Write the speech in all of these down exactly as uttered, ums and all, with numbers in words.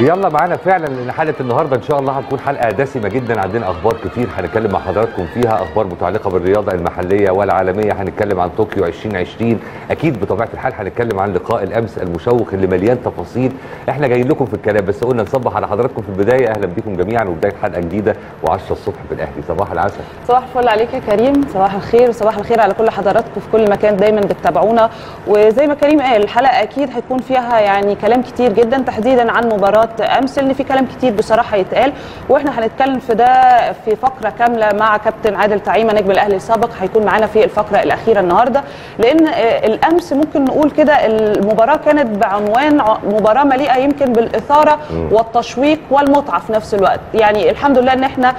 يلا معانا فعلا، لان حلقه النهارده ان شاء الله هتكون حلقه دسمه جدا، عندنا اخبار كتير هنتكلم مع حضراتكم فيها، اخبار متعلقه بالرياضه المحليه والعالميه، هنتكلم عن طوكيو عشرين عشرين، اكيد بطبيعه الحال هنتكلم عن لقاء الامس المشوق اللي مليان تفاصيل، احنا جايين لكم في الكلام بس قلنا نصبح على حضراتكم في البدايه. اهلا بكم جميعا وبدايه حلقه جديده وعشرة الصبح بالاهلي، صباح العسل. صباح الفل عليك يا كريم، صباح الخير وصباح الخير على كل حضراتكم في كل مكان دايما بتتابعونا، وزي ما كريم قال الحلقه اكيد هيكون فيها يعني كلام كتير جدا تحديدا عن مباراه امس اللي في كلام كتير بصراحه يتقال، واحنا هنتكلم في ده في فقره كامله مع كابتن عادل تعيمه نجم الاهلي السابق، هيكون معانا في الفقره الاخيره النهارده، لان الامس ممكن نقول كده المباراه كانت بعنوان مباراه مليئه يمكن بالاثاره والتشويق والمتعه في نفس الوقت. يعني الحمد لله ان احنا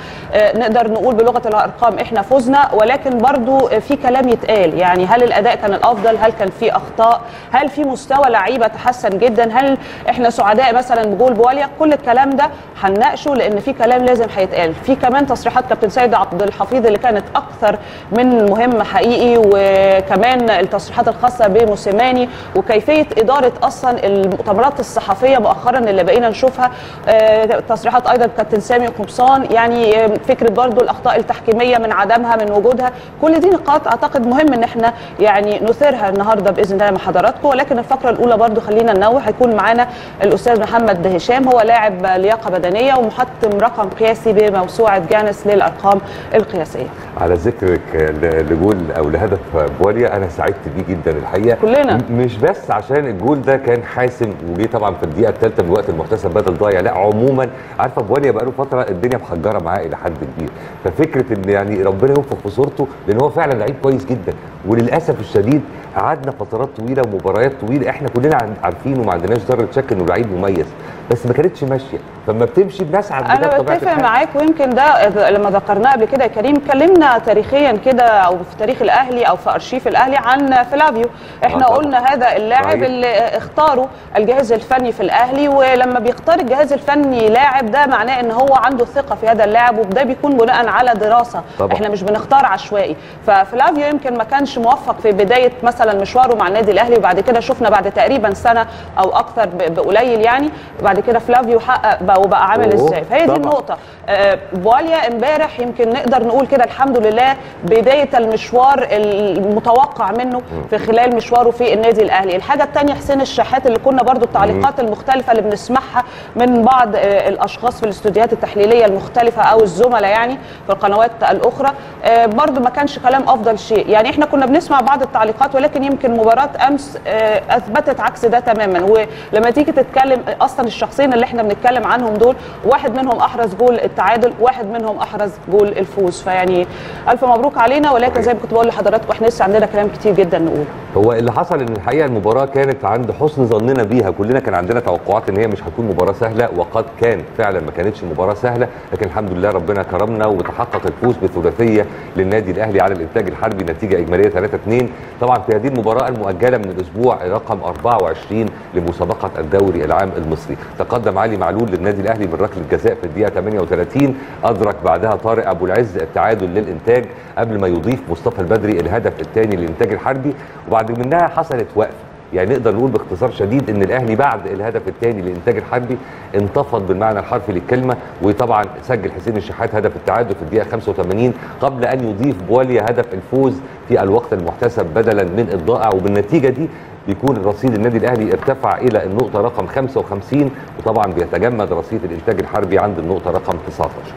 نقدر نقول بلغه الارقام احنا فزنا، ولكن برضو في كلام يتقال، يعني هل الاداء كان الافضل؟ هل كان في اخطاء؟ هل في مستوى لعيبه تحسن جدا؟ هل احنا سعداء مثلا بجول بواليا؟ كل الكلام ده هنناقشه لان في كلام لازم هيتقال. في كمان تصريحات كابتن سعيد عبد الحفيظ اللي كانت اكثر من مهمه حقيقي، وكمان التصريحات الخاصه بموسيماني وكيفيه اداره اصلا المؤتمرات الصحفيه مؤخرا اللي بقينا نشوفها. تصريحات ايضا كابتن سامي قمصان، يعني فكره برضو الاخطاء التحكيميه من عدمها من وجودها، كل دي نقاط اعتقد مهم ان احنا يعني نثيرها النهارده باذن الله مع حضراتكم. ولكن الفقره الاولى برضو خلينا ننوه، هيكون معانا الاستاذ محمد دهش هشام، هو لاعب لياقه بدنيه ومحطم رقم قياسي بموسوعه جانس للارقام القياسيه. على ذكرك لجول او لهدف بواليا، انا سعدت بيه جدا الحقيقه كلنا، مش بس عشان الجول ده كان حاسم وجي طبعا في الدقيقه الثالثه من الوقت المحتسب بدل ضايع، لا عموما عارفه بواليا بقى له فتره الدنيا محجره معاه الى حد كبير، ففكره ان يعني ربنا ينفخ في صورته لان هو فعلا لعيب كويس جدا، وللاسف الشديد قعدنا فترات طويله ومباريات طويله احنا كلنا عارفين وما عندناش ذره شك انه لعيب مميز، بس ما كانتش ماشيه، فلما بتمشي بنسعد بجد طبعا. انا بتفق معاك، ويمكن ده لما ذكرناه قبل كده يا كريم، اتكلمنا تاريخيا كده او في تاريخ الاهلي او في ارشيف الاهلي عن فلافيو، احنا آه قلنا هذا اللاعب اللي اختاره الجهاز الفني في الاهلي، ولما بيختار الجهاز الفني لاعب ده معناه ان هو عنده ثقه في هذا اللاعب، وده بيكون بناء على دراسه طبعا. احنا مش بنختار عشوائي، ففلافيو يمكن ما كانش موفق في بدايه مثلا مشواره مع النادي الاهلي، وبعد كده شفنا بعد تقريبا سنه او اكثر بقليل يعني بعد كده فلافيو حقق بقى وبقى عامل ازاي، فهي دي النقطه. آه بواليا امبارح يمكن نقدر نقول كده الحمد لله بدايه المشوار المتوقع منه في خلال مشواره في النادي الاهلي. الحاجه الثانيه حسين الشحات، اللي كنا برضو التعليقات المختلفه اللي بنسمعها من بعض آه الاشخاص في الاستوديوهات التحليليه المختلفه او الزملاء يعني في القنوات الاخرى، آه برضو ما كانش كلام افضل شيء، يعني احنا كنا بنسمع بعض التعليقات، ولكن يمكن مباراه امس آه اثبتت عكس ده تماما. ولما تيجي تتكلم اصلا الشخصين اللي احنا بنتكلم عنهم دول، واحد منهم احرز جول التعادل، واحد منهم احرز جول الفوز، فيعني الف مبروك علينا. ولكن زي ما كنت بقول لحضراتكم احنا لسه عندنا كلام كتير جدا نقوله. هو اللي حصل ان الحقيقه المباراه كانت عند حسن ظننا بيها، كلنا كان عندنا توقعات ان هي مش هتكون مباراه سهله، وقد كان فعلا ما كانتش مباراه سهله، لكن الحمد لله ربنا كرمنا وتحقق الفوز بثلاثيه للنادي الاهلي على الانتاج الحربي، نتيجه اجماليه ثلاثة اثنين. طبعا في هذه المباراه المؤجله من الاسبوع رقم أربعة وعشرين لمسابقه الدوري العام المصري، تقدم علي معلول للنادي الاهلي بركله جزاء في الدقيقه ثمانية وثلاثين، ادرك بعدها طارق ابو العز التعادل للانتاج قبل ما يضيف مصطفى البدري الهدف الثاني للانتاج الحربي، وبعد منها حصلت وقفه. يعني نقدر نقول باختصار شديد ان الاهلي بعد الهدف الثاني للانتاج الحربي انتفض بالمعنى الحرفي للكلمه، وطبعا سجل حسين الشحات هدف التعادل في الدقيقه خمسة وثمانين قبل ان يضيف بواليا هدف الفوز في الوقت المحتسب بدلا من الضائع، وبالنتيجه دي بيكون رصيد النادي الاهلي ارتفع الى النقطه رقم خمسة وخمسين، وطبعا بيتجمد رصيد الانتاج الحربي عند النقطه رقم تسعة عشر.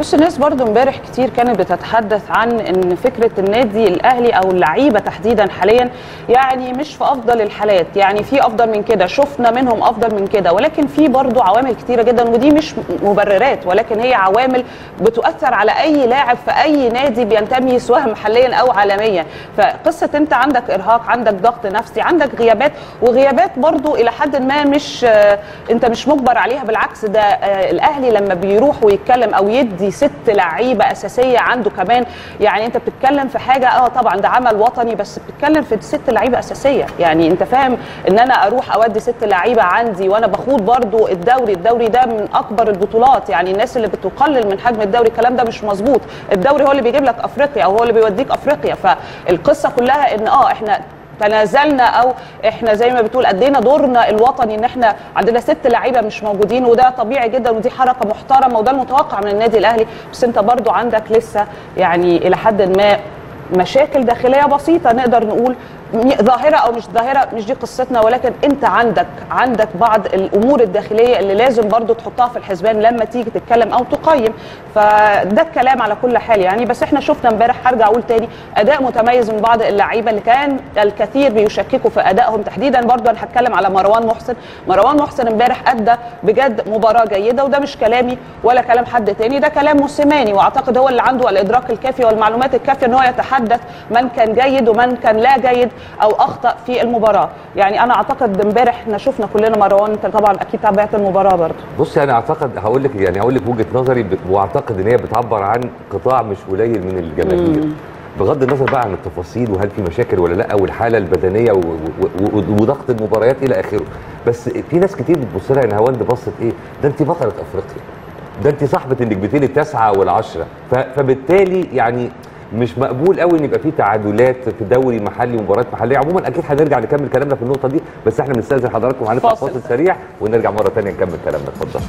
بص الناس برضو امبارح كتير كانت بتتحدث عن ان فكره النادي الاهلي او اللعيبه تحديدا حاليا يعني مش في افضل الحالات، يعني في افضل من كده، شفنا منهم افضل من كده، ولكن في برضو عوامل كتيره جدا، ودي مش مبررات ولكن هي عوامل بتؤثر على اي لاعب في اي نادي بينتمي سواء محليا او عالميا. فقصه انت عندك ارهاق، عندك ضغط نفسي، عندك غيابات، وغيابات برضو الى حد ما مش انت مش مجبر عليها، بالعكس ده الاهلي لما بيروح ويتكلم او يدي ست لعيبه اساسيه عنده كمان، يعني انت بتتكلم في حاجه اه طبعا ده عمل وطني، بس بتتكلم في ست لعيبه اساسيه، يعني انت فاهم ان انا اروح اودي ست لعيبه عندي وانا بخوض برضو الدوري، الدوري ده من اكبر البطولات، يعني الناس اللي بتقلل من حجم الدوري الكلام ده مش مظبوط، الدوري هو اللي بيجيب لك افريقيا او هو اللي بيوديك افريقيا، فالقصه كلها ان اه احنا تنازلنا او احنا زي ما بتقول ادينا دورنا الوطني ان احنا عندنا ست لعيبه مش موجودين، وده طبيعي جدا ودي حركه محترمه وده المتوقع من النادي الاهلي. بس انت برضو عندك لسه يعني الى حد ما مشاكل داخليه بسيطه نقدر نقول ظاهره او مش ظاهره، مش دي قصتنا، ولكن انت عندك عندك بعض الامور الداخليه اللي لازم برضو تحطها في الحسبان لما تيجي تتكلم او تقيم. فده الكلام على كل حال يعني. بس احنا شفنا امبارح، هرجع اقول تاني، اداء متميز من بعض اللعيبه اللي كان الكثير بيشككوا في ادائهم، تحديدا برضو انا هتكلم على مروان محسن. مروان محسن امبارح ادى بجد مباراه جيده، وده مش كلامي ولا كلام حد تاني، ده كلام موسيماني، واعتقد هو اللي عنده الادراك الكافي والمعلومات الكافيه ان هو يتحدث من كان جيد ومن كان لا جيد او اخطا في المباراه. يعني انا اعتقد امبارح احنا شفنا كلنا مروان، انت طبعا اكيد تابعت المباراه برضه. بصي انا اعتقد هقول لك يعني هقول لك وجهه نظري، واعتقد ان هي بتعبر عن قطاع مش قليل من الجماهير، بغض النظر بقى عن التفاصيل وهل في مشاكل ولا لا والحاله البدنيه وضغط المباريات الى اخره. بس في ناس كتير بتبص لها، نهاوند بصت ايه؟ ده انت بطله افريقيا، ده انت صاحبه النجمتين التاسعه والعشره، فبالتالي يعني مش مقبول قوي ان يبقى في تعادلات في دوري محلي ومباريات محليه عموما. اكيد هنرجع نكمل كلامنا في النقطه دي، بس احنا بنستاذن حضراتكم هنطلع فاصل سريع ونرجع مره ثانيه نكمل كلامنا. اتفضل.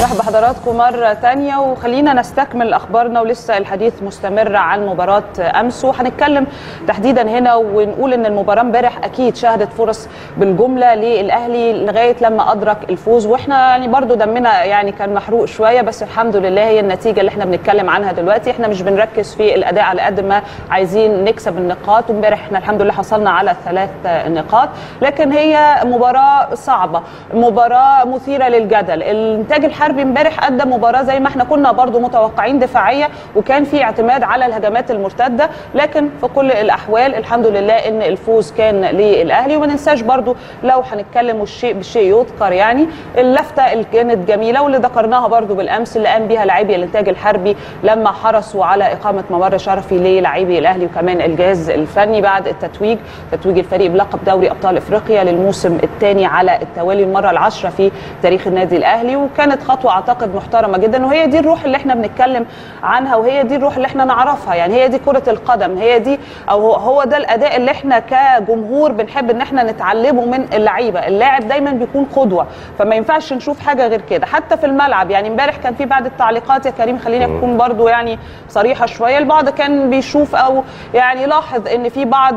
مرحبا بحضراتكم مره ثانيه، وخلينا نستكمل اخبارنا، ولسه الحديث مستمر عن مباراه امس، وهنتكلم تحديدا هنا ونقول ان المباراه امبارح اكيد شهدت فرص بالجمله للاهلي لغايه لما ادرك الفوز، واحنا يعني برضو دمنا يعني كان محروق شويه، بس الحمد لله هي النتيجه اللي احنا بنتكلم عنها دلوقتي. احنا مش بنركز في الاداء على قد ما عايزين نكسب النقاط، وامبارح احنا الحمد لله حصلنا على ثلاث نقاط، لكن هي مباراه صعبه، مباراه مثيره للجدل. الانتاج الحربي امبارح ادى مباراه زي ما احنا كنا برضو متوقعين، دفاعيه، وكان في اعتماد على الهجمات المرتده، لكن في كل الاحوال الحمد لله ان الفوز كان للاهلي. وما ننساش برضو لو هنتكلم والشيء بالشيء يذكر، يعني اللفته اللي كانت جميله واللي ذكرناها برضو بالامس، اللي قام بيها لاعبي الانتاج الحربي لما حرصوا على اقامه ممر شرفي للاعبي الاهلي وكمان الجهاز الفني بعد التتويج، تتويج الفريق بلقب دوري ابطال افريقيا للموسم الثاني على التوالي، المره العشره في تاريخ النادي الاهلي، وكانت خطوه اعتقد محترمه جدا، وهي دي الروح اللي احنا بنتكلم عنها، وهي دي الروح اللي احنا نعرفها، يعني هي دي كره القدم، هي دي او هو ده الاداء اللي احنا كجمهور بنحب ان احنا نتعلمه من اللعيبه. اللاعب دايما بيكون قدوه، فما ينفعش نشوف حاجه غير كده حتى في الملعب. يعني امبارح كان في بعض التعليقات يا كريم، خليني اكون برضو يعني صريحه شويه، البعض كان بيشوف او يعني لاحظ ان في بعض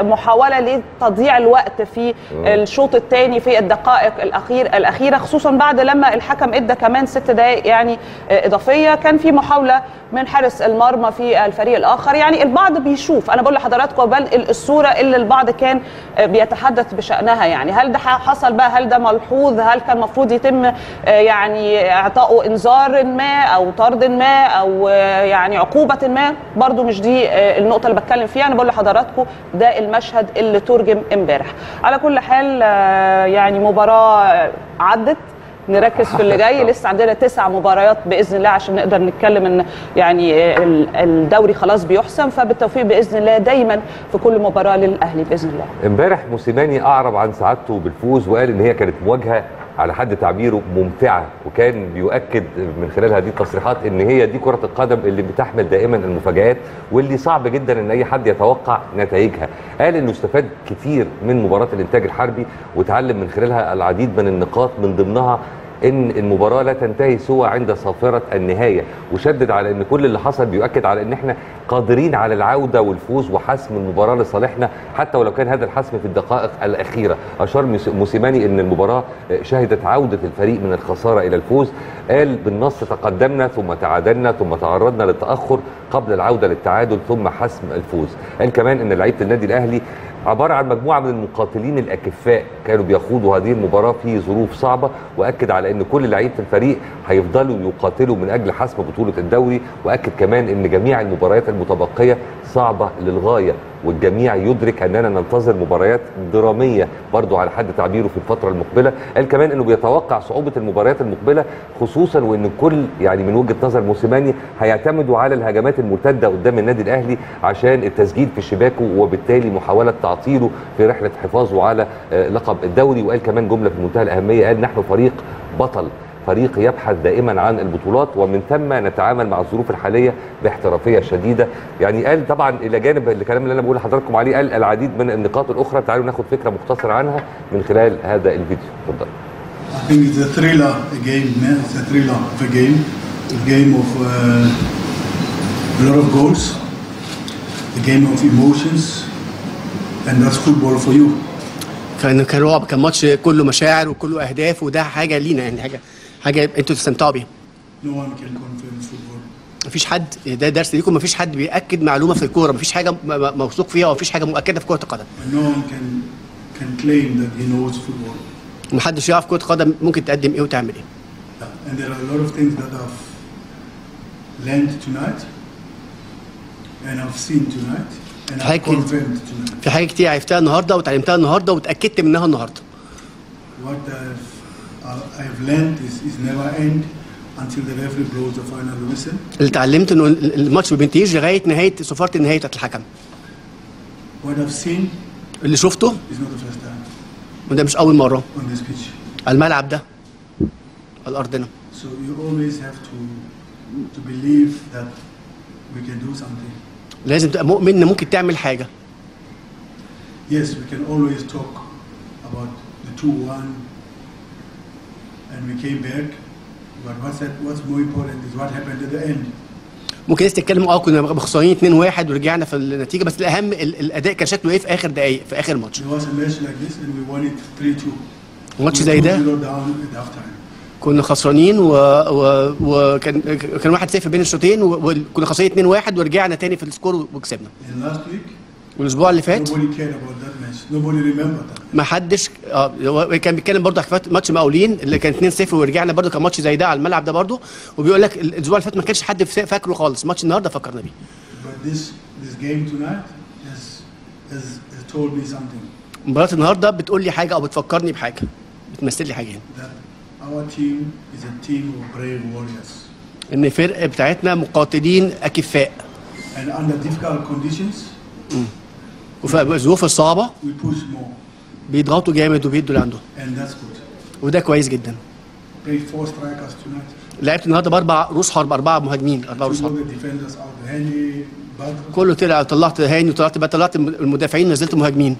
محاوله لتضييع الوقت في الشوط الثاني في الدقائق الاخير الاخيره، خصوصا بعد لما الحكم ادى كمان ست دقائق يعني اضافيه، كان في محاوله من حارس المرمى في الفريق الاخر. يعني البعض بيشوف، انا بقول لحضراتكم بل الصوره اللي البعض كان بيتحدث بشانها، يعني هل ده حصل بقى؟ هل ده ملحوظ؟ هل كان المفروض يتم يعني اعطائه انذار ما او طرد ما او يعني عقوبه ما؟ برضو مش دي النقطه اللي بتكلم فيها، انا بقول لحضراتكم ده المشهد اللي ترجم امبارح. على كل حال يعني مباراه عدت، نركز في اللي جاي، لسه عندنا تسع مباريات باذن الله عشان نقدر نتكلم ان يعني الدوري خلاص بيحسم، فبالتوفيق باذن الله دايما في كل مباراه للاهلي باذن الله. امبارح موسيماني اعرب عن سعادته بالفوز وقال ان هي كانت مواجهه على حد تعبيره ممتعه، وكان بيؤكد من خلال هذه التصريحات ان هي دي كره القدم اللي بتحمل دائما المفاجآت واللي صعب جدا ان اي حد يتوقع نتائجها. قال انه استفاد كتير من مباراه الانتاج الحربي وتعلم من خلالها العديد من النقاط، من ضمنها ان المباراه لا تنتهي سوى عند صافره النهايه، وشدد على ان كل اللي حصل بيؤكد على ان احنا قادرين على العوده والفوز وحسم المباراه لصالحنا حتى ولو كان هذا الحسم في الدقائق الاخيره. اشار موسيماني ان المباراه شهدت عوده الفريق من الخساره الى الفوز، قال بالنص تقدمنا ثم تعادلنا ثم تعرضنا للتاخر قبل العوده للتعادل ثم حسم الفوز. قال كمان ان لعيبه النادي الاهلي عبارة عن مجموعة من المقاتلين الأكفاء كانوا بيخوضوا هذه المباراة في ظروف صعبة، وأكد على أن كل لعيبة الفريق هيفضلوا يقاتلوا من أجل حسم بطولة الدوري، وأكد كمان أن جميع المباريات المتبقية صعبة للغاية والجميع يدرك أننا ننتظر مباريات درامية برضو على حد تعبيره في الفترة المقبلة. قال كمان أنه بيتوقع صعوبة المباريات المقبلة خصوصا وأن كل يعني من وجهة نظر موسيماني هيعتمدوا على الهجمات المرتدة قدام النادي الأهلي عشان التسجيل في شباكه وبالتالي محاولة تعطيله في رحلة حفاظه على لقب الدوري. وقال كمان جملة في منتهى الأهمية، قال نحن فريق بطل، فريق يبحث دائما عن البطولات، ومن ثم نتعامل مع الظروف الحاليه باحترافيه شديده. يعني قال طبعا الى جانب الكلام اللي انا بقول لحضراتكم عليه، قال العديد من النقاط الاخرى، تعالوا ناخد فكره مختصره عنها من خلال هذا الفيديو. اتفضل. I think it's a thriller game. It's a thriller of a game. A game of uh, a lot of goals. A game of emotions. And that's football for you. كان كان رعب، كان ماتش كله مشاعر وكله أهداف، وده حاجة لينا يعني، حاجة حاجة أنتوا تستمتعوا بيها. No one can confirm football. مفيش حد، ده درس ليكم، مفيش حد بيأكد معلومة في الكورة، مفيش حاجة موثوق فيها ومفيش حاجة مؤكدة في كرة القدم. No one can can claim that he knows football. محدش يعرف كرة قدم ممكن تقدم ايه وتعمل ايه. And there are a lot of things that I've learned tonight and I've seen tonight and I've confirmed tonight. في حاجات كتير عرفتها النهارده وتعلمتها النهارده واتأكدت منها النهارده. What I've, I've learned is, is never end until the referee blows the final whistle. اللي اتعلمت انه الماتش ما بينتهيش لغايه نهايه صفارة النهايه بتاعت الحكم. What I've seen اللي شفته is not the first time. وده مش أول مرة على الملعب ده، على الأرض هنا. So you always have to to believe that we can do something. لازم تبقى مؤمن إن ممكن تعمل حاجة. Yes, we can always talk about the two one and we came back, but what's what's more important is what happened at the end. ممكن الناس تتكلم اه كنا خسرانين اتنين واحد ورجعنا في النتيجه، بس الاهم الاداء كان شكله ايه في اخر دقائق في اخر ماتش. ماتش زي ده كنا خسرانين وكان و... و... كان واحد صفر بين الشوطين وكنا خسرانين اتنين واحد ورجعنا تاني في السكور وكسبنا. والاسبوع اللي فات ما حدش اه كان بيتكلم برضه على ماتش مقاولين اللي كان اتنين صفر ورجعنا برضه، كان ماتش زي ده على الملعب ده برضه، وبيقول لك الاسبوع اللي فات ما كانش حد فاكره خالص، ماتش النهارده فكرنا بيه. مباراة النهارده بتقول لي حاجه او بتفكرني بحاجه، بتمثل لي حاجه هنا. ان الفرقه بتاعتنا مقاتلين اكفاء. وفي الظروف الصعبة بيضغطوا جامد وبيدوا اللي عندهم، وده كويس جدا. لعبت النهارده باربع روس حرب، اربعه مهاجمين، اربعه روس حرب. كله طلع، طلعت هاني وطلعت طلعت المدافعين ونزلت مهاجمين.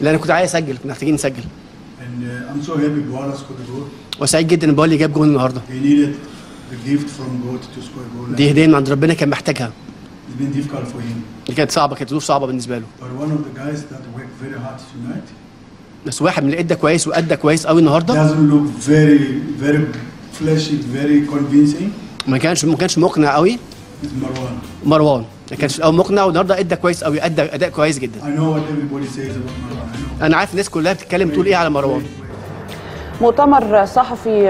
لأن كنت عايز اسجل، كنا محتاجين نسجل. وسعيد جدا ان بواليا جاب جول النهارده. دي هدية من عند ربنا كان محتاجها. دي كانت صعبه، كانت ظروف صعبه بالنسبه له. بس واحد من اللي ادى كويس وادى كويس قوي النهارده. ما كانش ما كانش مقنع قوي. مروان مروان ما كانش قوي مقنع، والنهارده ادى كويس قوي، ادى اداء كويس جدا. انا عارف الناس كلها بتتكلم تقول ايه على مروان. مؤتمر صحفي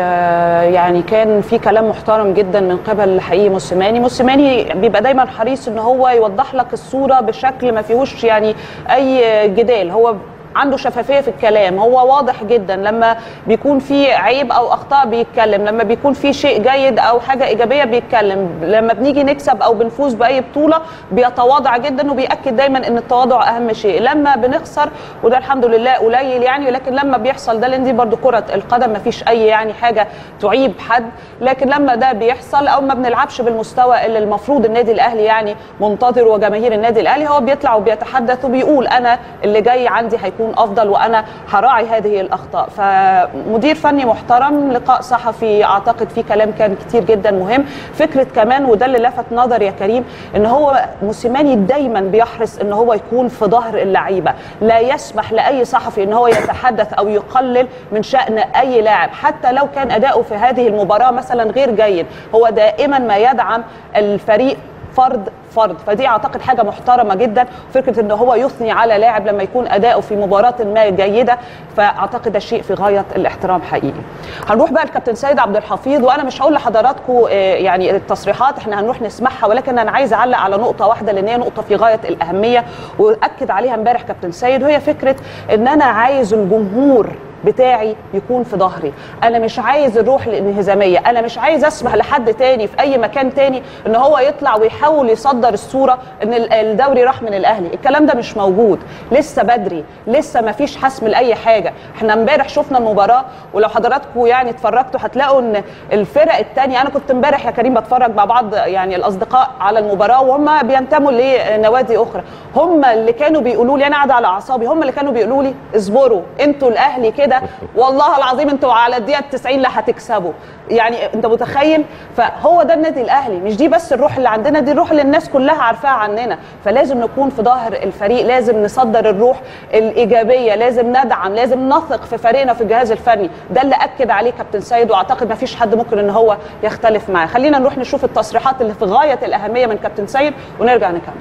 يعني كان في كلام محترم جدا من قبل حقيقي موسيماني. موسيماني بيبقى دايما حريص ان هو يوضح لك الصوره بشكل ما فيهوش يعني اي جدال، هو عنده شفافيه في الكلام، هو واضح جدا لما بيكون في عيب او اخطاء بيتكلم، لما بيكون في شيء جيد او حاجه ايجابيه بيتكلم، لما بنيجي نكسب او بنفوز باي بطوله بيتواضع جدا وبياكد دايما ان التواضع اهم شيء، لما بنخسر وده الحمد لله قليل يعني، ولكن لما بيحصل ده لان دي برده كره القدم ما فيش اي يعني حاجه تعيب حد، لكن لما ده بيحصل او ما بنلعبش بالمستوى اللي المفروض النادي الاهلي يعني منتظر وجماهير النادي الاهلي، هو بيطلع وبيتحدث وبيقول انا اللي جاي عندي هيكون أفضل وأنا هراعي هذه الأخطاء. فمدير فني محترم، لقاء صحفي أعتقد فيه كلام كان كتير جدا مهم. فكرة كمان وده اللي لفت نظر يا كريم إن هو موسيماني دايما بيحرص إن هو يكون في ظهر اللعيبة، لا يسمح لأي صحفي إن هو يتحدث أو يقلل من شأن أي لاعب، حتى لو كان أداؤه في هذه المباراة مثلا غير جيد، هو دائما ما يدعم الفريق فرد فرد، فدي اعتقد حاجه محترمه جدا. فكره ان هو يثني على لاعب لما يكون اداؤه في مباراه ما جيده، فاعتقد ده شيء في غايه الاحترام حقيقي. هنروح بقى للكابتن سيد عبد الحفيظ، وانا مش هقول لحضراتكم يعني التصريحات احنا هنروح نسمعها، ولكن انا عايز اعلق على نقطه واحده لان هي نقطه في غايه الاهميه واكد عليها امبارح كابتن سيد، وهي فكره ان انا عايز الجمهور بتاعي يكون في ظهري. انا مش عايز الروح الانهزاميه، انا مش عايز اسمح لحد تاني في اي مكان تاني ان هو يطلع ويحاول يصدر الصوره ان الدوري راح من الاهلي. الكلام ده مش موجود، لسه بدري، لسه ما فيش حسم لاي حاجه. احنا امبارح شفنا المباراه، ولو حضراتكم يعني اتفرجتوا هتلاقوا ان الفرق التانيه، انا كنت امبارح يا كريم بتفرج مع بعض يعني الاصدقاء على المباراه وهم بينتموا لنوادي اخرى، هم اللي كانوا بيقولوا لي، انا قاعده على اعصابي، هم اللي كانوا بيقولوا لي اصبروا انتوا الاهلي كده، والله العظيم انتوا على الدقيقه تسعين لا هتكسبوا. يعني انت متخيل؟ فهو ده النادي الاهلي، مش دي بس الروح اللي عندنا، دي الروح اللي الناس كلها عارفاها عننا. فلازم نكون في ظهر الفريق، لازم نصدر الروح الايجابيه، لازم ندعم، لازم نثق في فريقنا، في الجهاز الفني. ده اللي اكد عليه كابتن سيد، واعتقد ما فيش حد ممكن ان هو يختلف معاه. خلينا نروح نشوف التصريحات اللي في غايه الاهميه من كابتن سيد ونرجع نكمل.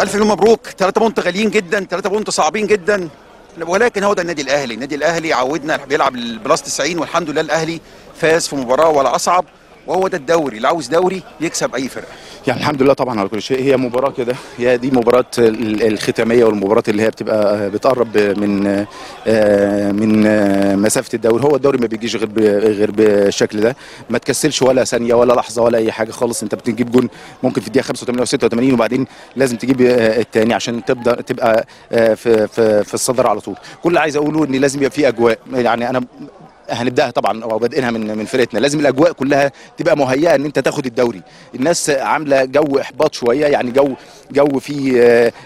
الف مبروك، ثلاثة بونت غاليين جدا، ثلاثة بونت صعبين جدا، ولكن هو ده النادي الاهلي. النادي الاهلي عودنا بيلعب بلاس تسعين، والحمد لله الاهلي فاز في مباراه ولا اصعب، وهو ده الدوري. اللي عاوز دوري يكسب اي فرقه، يعني الحمد لله طبعا على كل شيء. هي مباراه كده، هي دي مباراه الختاميه، والمباراه اللي هي بتبقى بتقرب من من مسافه الدوري. هو الدوري ما بيجيش غير غير بالشكل ده، ما تكسلش ولا ثانيه ولا لحظه ولا اي حاجه خالص. انت بتجيب جون ممكن في الدقيقه خمسة وثمانين وستة وثمانين، وبعدين لازم تجيب الثاني عشان تبدا تبقى في في, في الصدر على طول. كل اللي عايز اقوله ان لازم يبقى في اجواء، يعني انا هنبداها طبعا او بادئينها من من فرقتنا. لازم الاجواء كلها تبقى مهيئه ان انت تاخد الدوري. الناس عامله جو احباط شويه، يعني جو جو فيه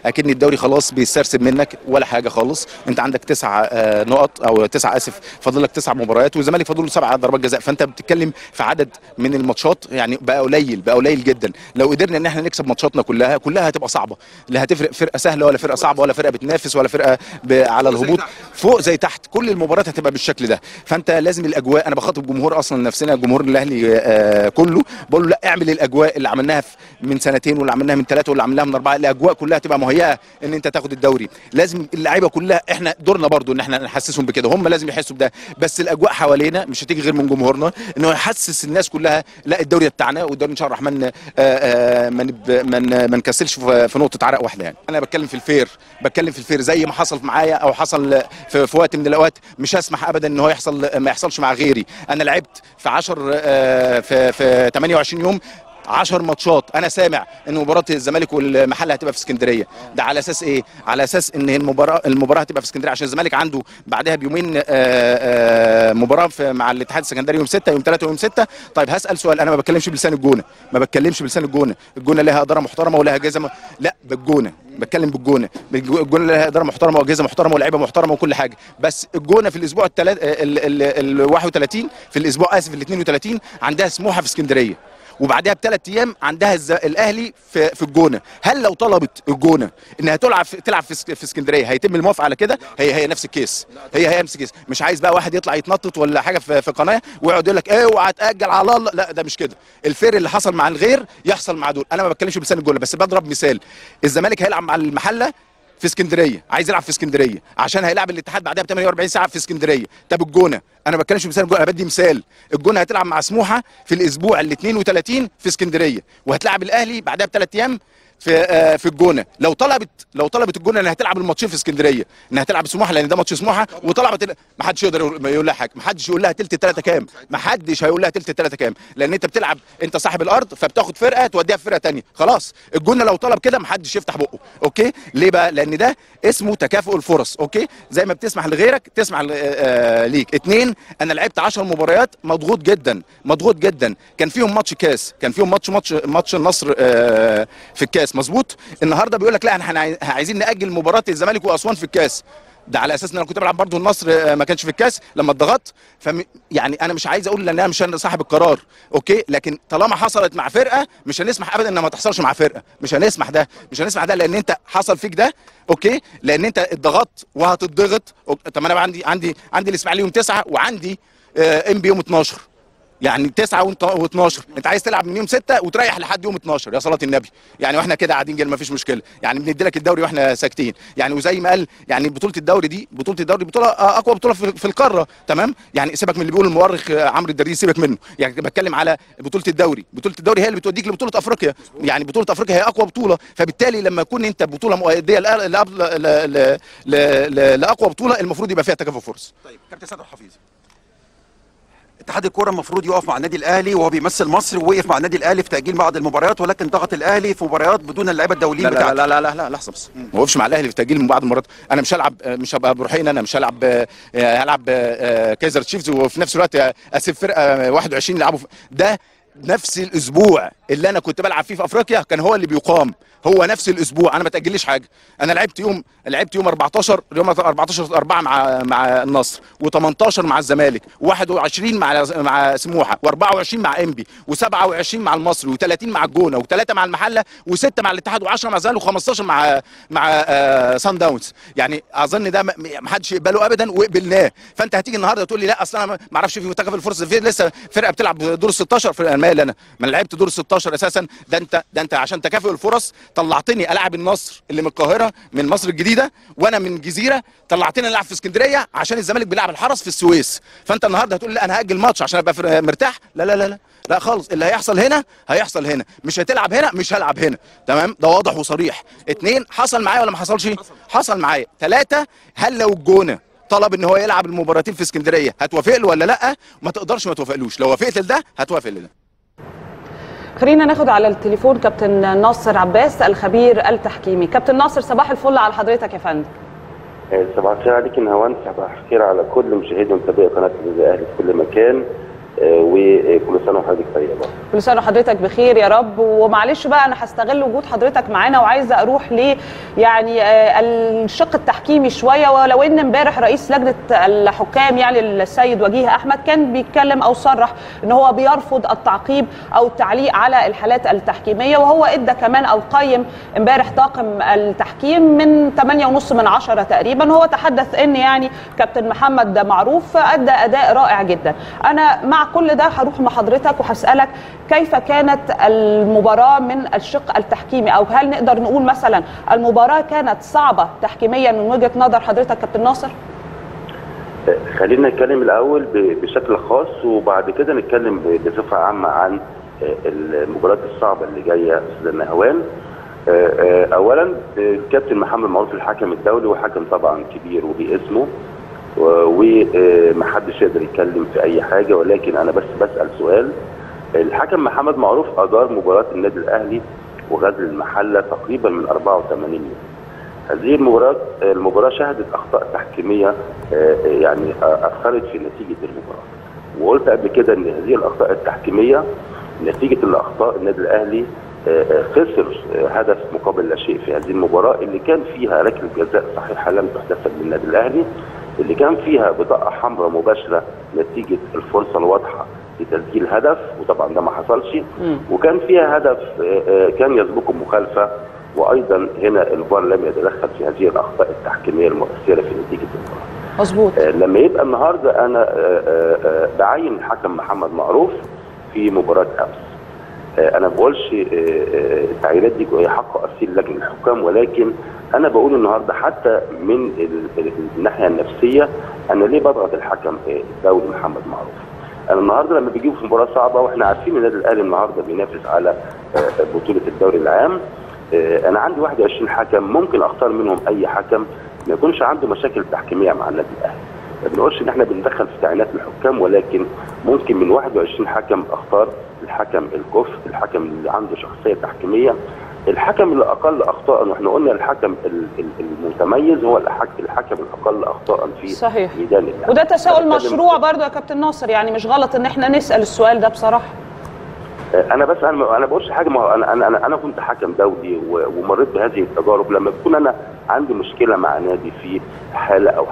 اكن الدوري خلاص بيتسرسب منك ولا حاجه خالص. انت عندك تسع نقط او تسع اسف فاضل لك تسع مباريات، والزمالك فاضل له سبع ضربات جزاء، فانت بتتكلم في عدد من الماتشات يعني بقى قليل، بقى قليل جدا. لو قدرنا ان احنا نكسب ماتشاتنا كلها كلها هتبقى صعبه، لا هتفرق فرقه سهله ولا فرقه صعبه ولا فرقه بتنافس ولا فرقه على الهبوط، فوق زي تحت. كل المباريات هتبقى بالشكل ده، فانت لازم الاجواء. انا بخاطب الجمهور اصلا نفسنا، جمهور الاهلي آه كله، بقول له لا اعمل الاجواء اللي عملناها من سنتين واللي عملناها من ثلاثه واللي عملناها من اربعه. الاجواء كلها تبقى مهيئه ان انت تاخد الدوري. لازم اللعيبه كلها، احنا دورنا برضو ان احنا نحسسهم بكده، هم لازم يحسوا بده، بس الاجواء حوالينا مش هتيجي غير من جمهورنا، انه يحسس الناس كلها لا الدوري بتاعنا، والدوري ان شاء الله الرحمن ما نكسلش في نقطه عرق واحده. يعني انا بتكلم في الفير، بتكلم في الفير زي ما حصل معايا او حصل في, في وقت من الاوقات. مش هسمح ابدا ان هو يحصل، ما يحصلش مع غيري. انا لعبت في عشرة في, في ثمانية وعشرين يوم عشر ماتشات. انا سامع ان مباراه الزمالك والمحله هتبقى في اسكندريه، ده على اساس ايه؟ على اساس ان المباراه المباراه هتبقى في اسكندريه، عشان الزمالك عنده بعدها بيومين آآ آآ مباراه مع الاتحاد السكندري يوم ستة يوم ثلاثة يوم ستة. طيب هسال سؤال، انا ما بتكلمش بلسان الجونه، ما بتكلمش بلسان الجونه، الجونه لها اداره محترمه ولها جزمه، لا بالجونه، بتكلم بالجونه، الجونه لها اداره محترمه واجهزه محترمه ولاعيبه محترمه وكل حاجه. بس الجونه في الاسبوع الثلاث ال واحد وثلاثين في الاسبوع اسف ال اثنين وثلاثين عندها سموحه في اسكندريه، وبعدها بثلاث ايام عندها الاهلي في, في الجونه. هل لو طلبت الجونه انها تلعب تلعب في اسكندريه هيتم الموافقه على كده؟ هي هي نفس الكيس، هي هي نفس الكيس. مش عايز بقى واحد يطلع يتنطط ولا حاجه في, في قناه ويقعد يقول لك اوعى تاجل على الله، لا ده مش كده. الفير اللي حصل مع الغير يحصل مع دول. انا ما بتكلمش بلسان الجونه، بس بضرب مثال. الزمالك هيلعب مع المحله في اسكندريه، عايز يلعب في اسكندريه عشان هيلعب الاتحاد بعدها ب ثمانية وأربعين ساعه في اسكندريه. طب الجونه، انا ما بتكلمش بمثال الجونه، انا بدي مثال. الجونه هتلعب مع سموحه في الاسبوع ال اثنين وثلاثين في اسكندريه، وهتلعب الاهلي بعدها بثلاث ايام في آه في الجونه. لو طلبت لو طلبت الجونه انها هتلعب الماتشين في اسكندريه، انها هتلعب سموحه لان ده ماتش سموحه، وطلبت ما حدش يقدر يقول لها حاجه، ما حدش يقول لها تلت الثلاثه كام، ما حدش هيقول لها تلت الثلاثه كام، لان انت بتلعب، انت صاحب الارض، فبتاخد فرقه توديها في فرقه ثانيه، خلاص. الجونه لو طلب كده ما حدش يفتح بقه، اوكي؟ ليه بقى؟ لان ده اسمه تكافؤ الفرص، اوكي؟ زي ما بتسمح لغيرك تسمح آه ليك. اثنين، انا لعبت عشر مباريات مضغوط جدا، مضغوط جدا، كان فيهم ماتش كاس، كان فيهم ماتش ماتش ماتش النصر آه في الكاس، مظبوط. النهارده بيقول لك لا احنا عايزين ناجل مباراه الزمالك واسوان في الكاس، ده على اساس ان انا كنت بلعب برضه النصر ما كانش في الكاس لما اتضغط. فم يعني انا مش عايز اقول لان انا مش صاحب القرار، اوكي، لكن طالما حصلت مع فرقه مش هنسمح ابدا انها ما تحصلش مع فرقه، مش هنسمح ده، مش هنسمح ده، لان انت حصل فيك ده، اوكي، لان انت اتضغطت وهتتضغط. طب انا عندي عندي عندي الاسماعيلي يوم تسعة وعندي ام بي يوم اثناشر، يعني تسعة واتناشر، انت عايز تلعب من يوم ستة وتريح لحد يوم اتناشر يا صلاة النبي، يعني واحنا كده قاعدين جل ما فيش مشكله، يعني بندي لك الدوري واحنا ساكتين، يعني وزي ما قال يعني بطوله الدوري دي بطوله الدوري بطوله اقوى بطوله في القاره، تمام؟ يعني سيبك من اللي بيقول المؤرخ عمرو الدريس، سيبك منه، يعني بتكلم على بطوله الدوري، بطوله الدوري هي اللي بتوديك لبطوله افريقيا، يعني بطوله افريقيا هي اقوى بطوله، فبالتالي لما يكون انت بطوله مؤديه لاقوى بطوله المفروض يبقى فيها تكافؤ فرص. طيب كابتن سعيد عبد الحفيظ، اتحاد الكوره المفروض يقف مع النادي الاهلي وهو بيمثل مصر، ووقف مع النادي الاهلي في تاجيل بعض المباريات، ولكن ضغط الاهلي في مباريات بدون اللعيبه الدوليين بتاعته. لا لا لا لا لحظه بس، ما وقفش مع الاهلي في تاجيل من بعض المباريات، انا مش هلعب مش هبقى بروحين، انا مش هلعب هلعب كايزر تشيفز وفي نفس الوقت اسيب فرقه واحد وعشرين يلعبوا ده نفس الاسبوع اللي انا كنت بلعب فيه في افريقيا كان هو اللي بيقام، هو نفس الاسبوع، انا ما تاجلليش حاجه، انا لعبت يوم لعبت يوم اربعتاشر يوم اربعتاشر اربعة مع مع النصر وتمنتاشر مع الزمالك وواحد وعشرين مع مع سموحه واربعة وعشرين مع انبي وسبعة وعشرين مع المصري وتلاتين مع الجونه وثلاثة مع المحله وستة مع الاتحاد وعشرة مع الزمالك وخمستاشر مع مع سان داونز، يعني اظن ده ما حدش يقبله ابدا وقبلناه، فانت هتيجي النهارده تقول لي لا اصل انا ما اعرفش في تكافؤ الفرص، في لسه فرقه بتلعب دور ستاشر، فرقه مال انا ما لعبت دور ستاشر اساسا، ده انت ده انت عشان تكافؤ الفرص طلعتني العب النصر اللي من القاهره من مصر الجديده وانا من الجزيره، طلعتني العب في اسكندريه عشان الزمالك بيلعب الحرس في السويس، فانت النهارده هتقول لا انا هاجل ماتش عشان ابقى مرتاح، لا لا لا لا لا خالص، اللي هيحصل هنا هيحصل هنا، مش هتلعب هنا مش هلعب هنا، تمام؟ ده واضح وصريح. اتنين، حصل معايا ولا ما حصلش؟ حصل معايا. تلاته، هل لو الجونه طلب ان هو يلعب المباراتين في اسكندريه هتوافق له ولا لا؟ ما تقدرش ما توافقلوش، لو وافقت لده هتوافق لده. خلينا ناخد على التليفون كابتن ناصر عباس الخبير التحكيمي. كابتن ناصر، صباح الفل على حضرتك يا فندم. صباح الخير عليك نهاوند، صباح الخير على كل مشاهدي ومتابعي قناه النادي الاهلي في كل مكان، وكل سنه وحضرتك طيبه. كل سنه وحضرتك بخير يا رب. ومعلش بقى انا هستغل وجود حضرتك معانا وعايزه اروح ل يعني الشق التحكيمي شويه، ولو ان امبارح رئيس لجنه الحكام يعني السيد وجيه احمد كان بيتكلم او صرح ان هو بيرفض التعقيب او التعليق على الحالات التحكيميه، وهو ادى كمان او قيم امبارح طاقم التحكيم من تمانية ونص من عشرة تقريبا. هو تحدث ان يعني كابتن محمد معروف ادى اداء رائع جدا. انا مع كل ده هروح مع حضرتك وهسألك كيف كانت المباراة من الشق التحكيمي، أو هل نقدر نقول مثلا المباراة كانت صعبة تحكيميا من وجهة نظر حضرتك كابتن ناصر؟ خلينا نتكلم الأول بشكل خاص وبعد كده نتكلم بصفة عامة عن المباريات الصعبة اللي جاية في النهاوند. أولا الكابتن محمد معروف الحكم الدولي، وحكم طبعا كبير وباسمه، ومحدش يقدر يتكلم في اي حاجه، ولكن انا بس بسال سؤال. الحكم محمد معروف ادار مباراه النادي الاهلي وغزل المحله تقريبا من اربعة وتمانين يوم. هذه المباراه المباراه شهدت اخطاء تحكيميه يعني اثرت في نتيجه المباراه، وقلت قبل كده ان هذه الاخطاء التحكيميه نتيجه الاخطاء النادي الاهلي خسر هدف مقابل لا شيء في هذه المباراه اللي كان فيها ركله جزاء صحيحه لم تحتسب للنادي الاهلي، اللي كان فيها بطاقه حمراء مباشره نتيجه الفرصه الواضحه لتسجيل هدف وطبعا ده ما حصلش، وكان فيها هدف كان يسبقه مخالفه، وايضا هنا الفار لم يتدخل في هذه الاخطاء التحكيميه المؤثره في نتيجه المباراه. مظبوط. لما يبقى النهارده انا بعين الحكم محمد معروف في مباراه امس، انا ما بقولش التعيينات دي هي حق اصيل لجنه الحكام، ولكن انا بقول النهارده حتى من الناحيه النفسيه انا ليه بضغط الحكم الدولي محمد معروف. انا النهارده لما بيجيبوا في مباراه صعبه، واحنا عارفين النادي الاهلي النهارده بينافس على بطوله الدوري العام، انا عندي واحد وعشرين حكم ممكن اختار منهم اي حكم ما يكونش عنده مشاكل تحكيميه مع النادي الاهلي. ما بنقولش ان احنا بندخل في تعيينات الحكام، ولكن ممكن من واحد وعشرين حكم اختار الحكم الكفء، الحكم اللي عنده شخصيه تحكيميه، الحكم اللي اقل اخطاء، واحنا قلنا الحكم المتميز هو الحكم الاقل اخطاء في صحيح ميدان اللعب. وده تساؤل مشروع برضه يا كابتن ناصر، يعني مش غلط ان احنا نسال السؤال ده بصراحه. انا بس انا ما بقولش حاجه، ما انا انا انا كنت حكم دولي ومريت بهذه التجارب، لما بكون انا عندي مشكله مع نادي في حاله او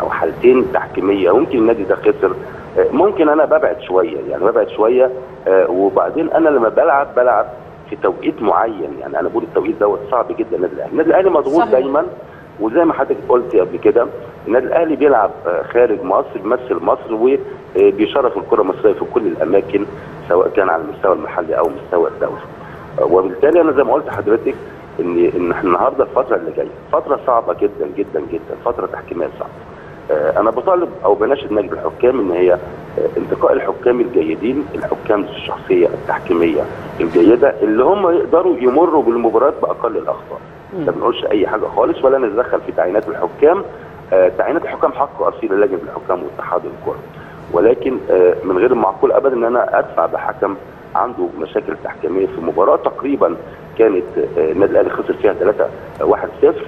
او حالتين تحكيميه وممكن النادي ده خسر، ممكن انا ببعد شويه يعني ببعد شويه وبعدين انا لما بلعب بلعب في توقيت معين، يعني انا بقول التوقيت دوت صعب جدا النادي الاهلي، النادي الاهلي مضغوط دايما وزي ما حضرتك قلتي قبل كده النادي الاهلي بيلعب خارج مصر، بيمثل مصر وبيشرف الكره المصريه في كل الاماكن سواء كان على المستوى المحلي او مستوى الدولي. وبالتالي انا زي ما قلت لحضرتك ان ان احنا النهارده الفتره اللي جايه فتره صعبه جدا جدا جدا، فتره تحكيميه صعبه. انا بطالب او بناشد لجنه الحكام ان هي انتقاء الحكام الجيدين، الحكام الشخصيه التحكيميه الجيده اللي هم يقدروا يمروا بالمباريات باقل الاخطاء. ما بنقولش اي حاجه خالص ولا نتدخل في تعيينات الحكام. آه تعيينات الحكام حق اصيل لجنه الحكام واتحاد الكره، ولكن آه من غير المعقول ابدا ان انا ادفع بحكم عنده مشاكل تحكيميه في مباراه تقريبا كانت آه النادي الاهلي خسر فيها ثلاثة واحد صفر،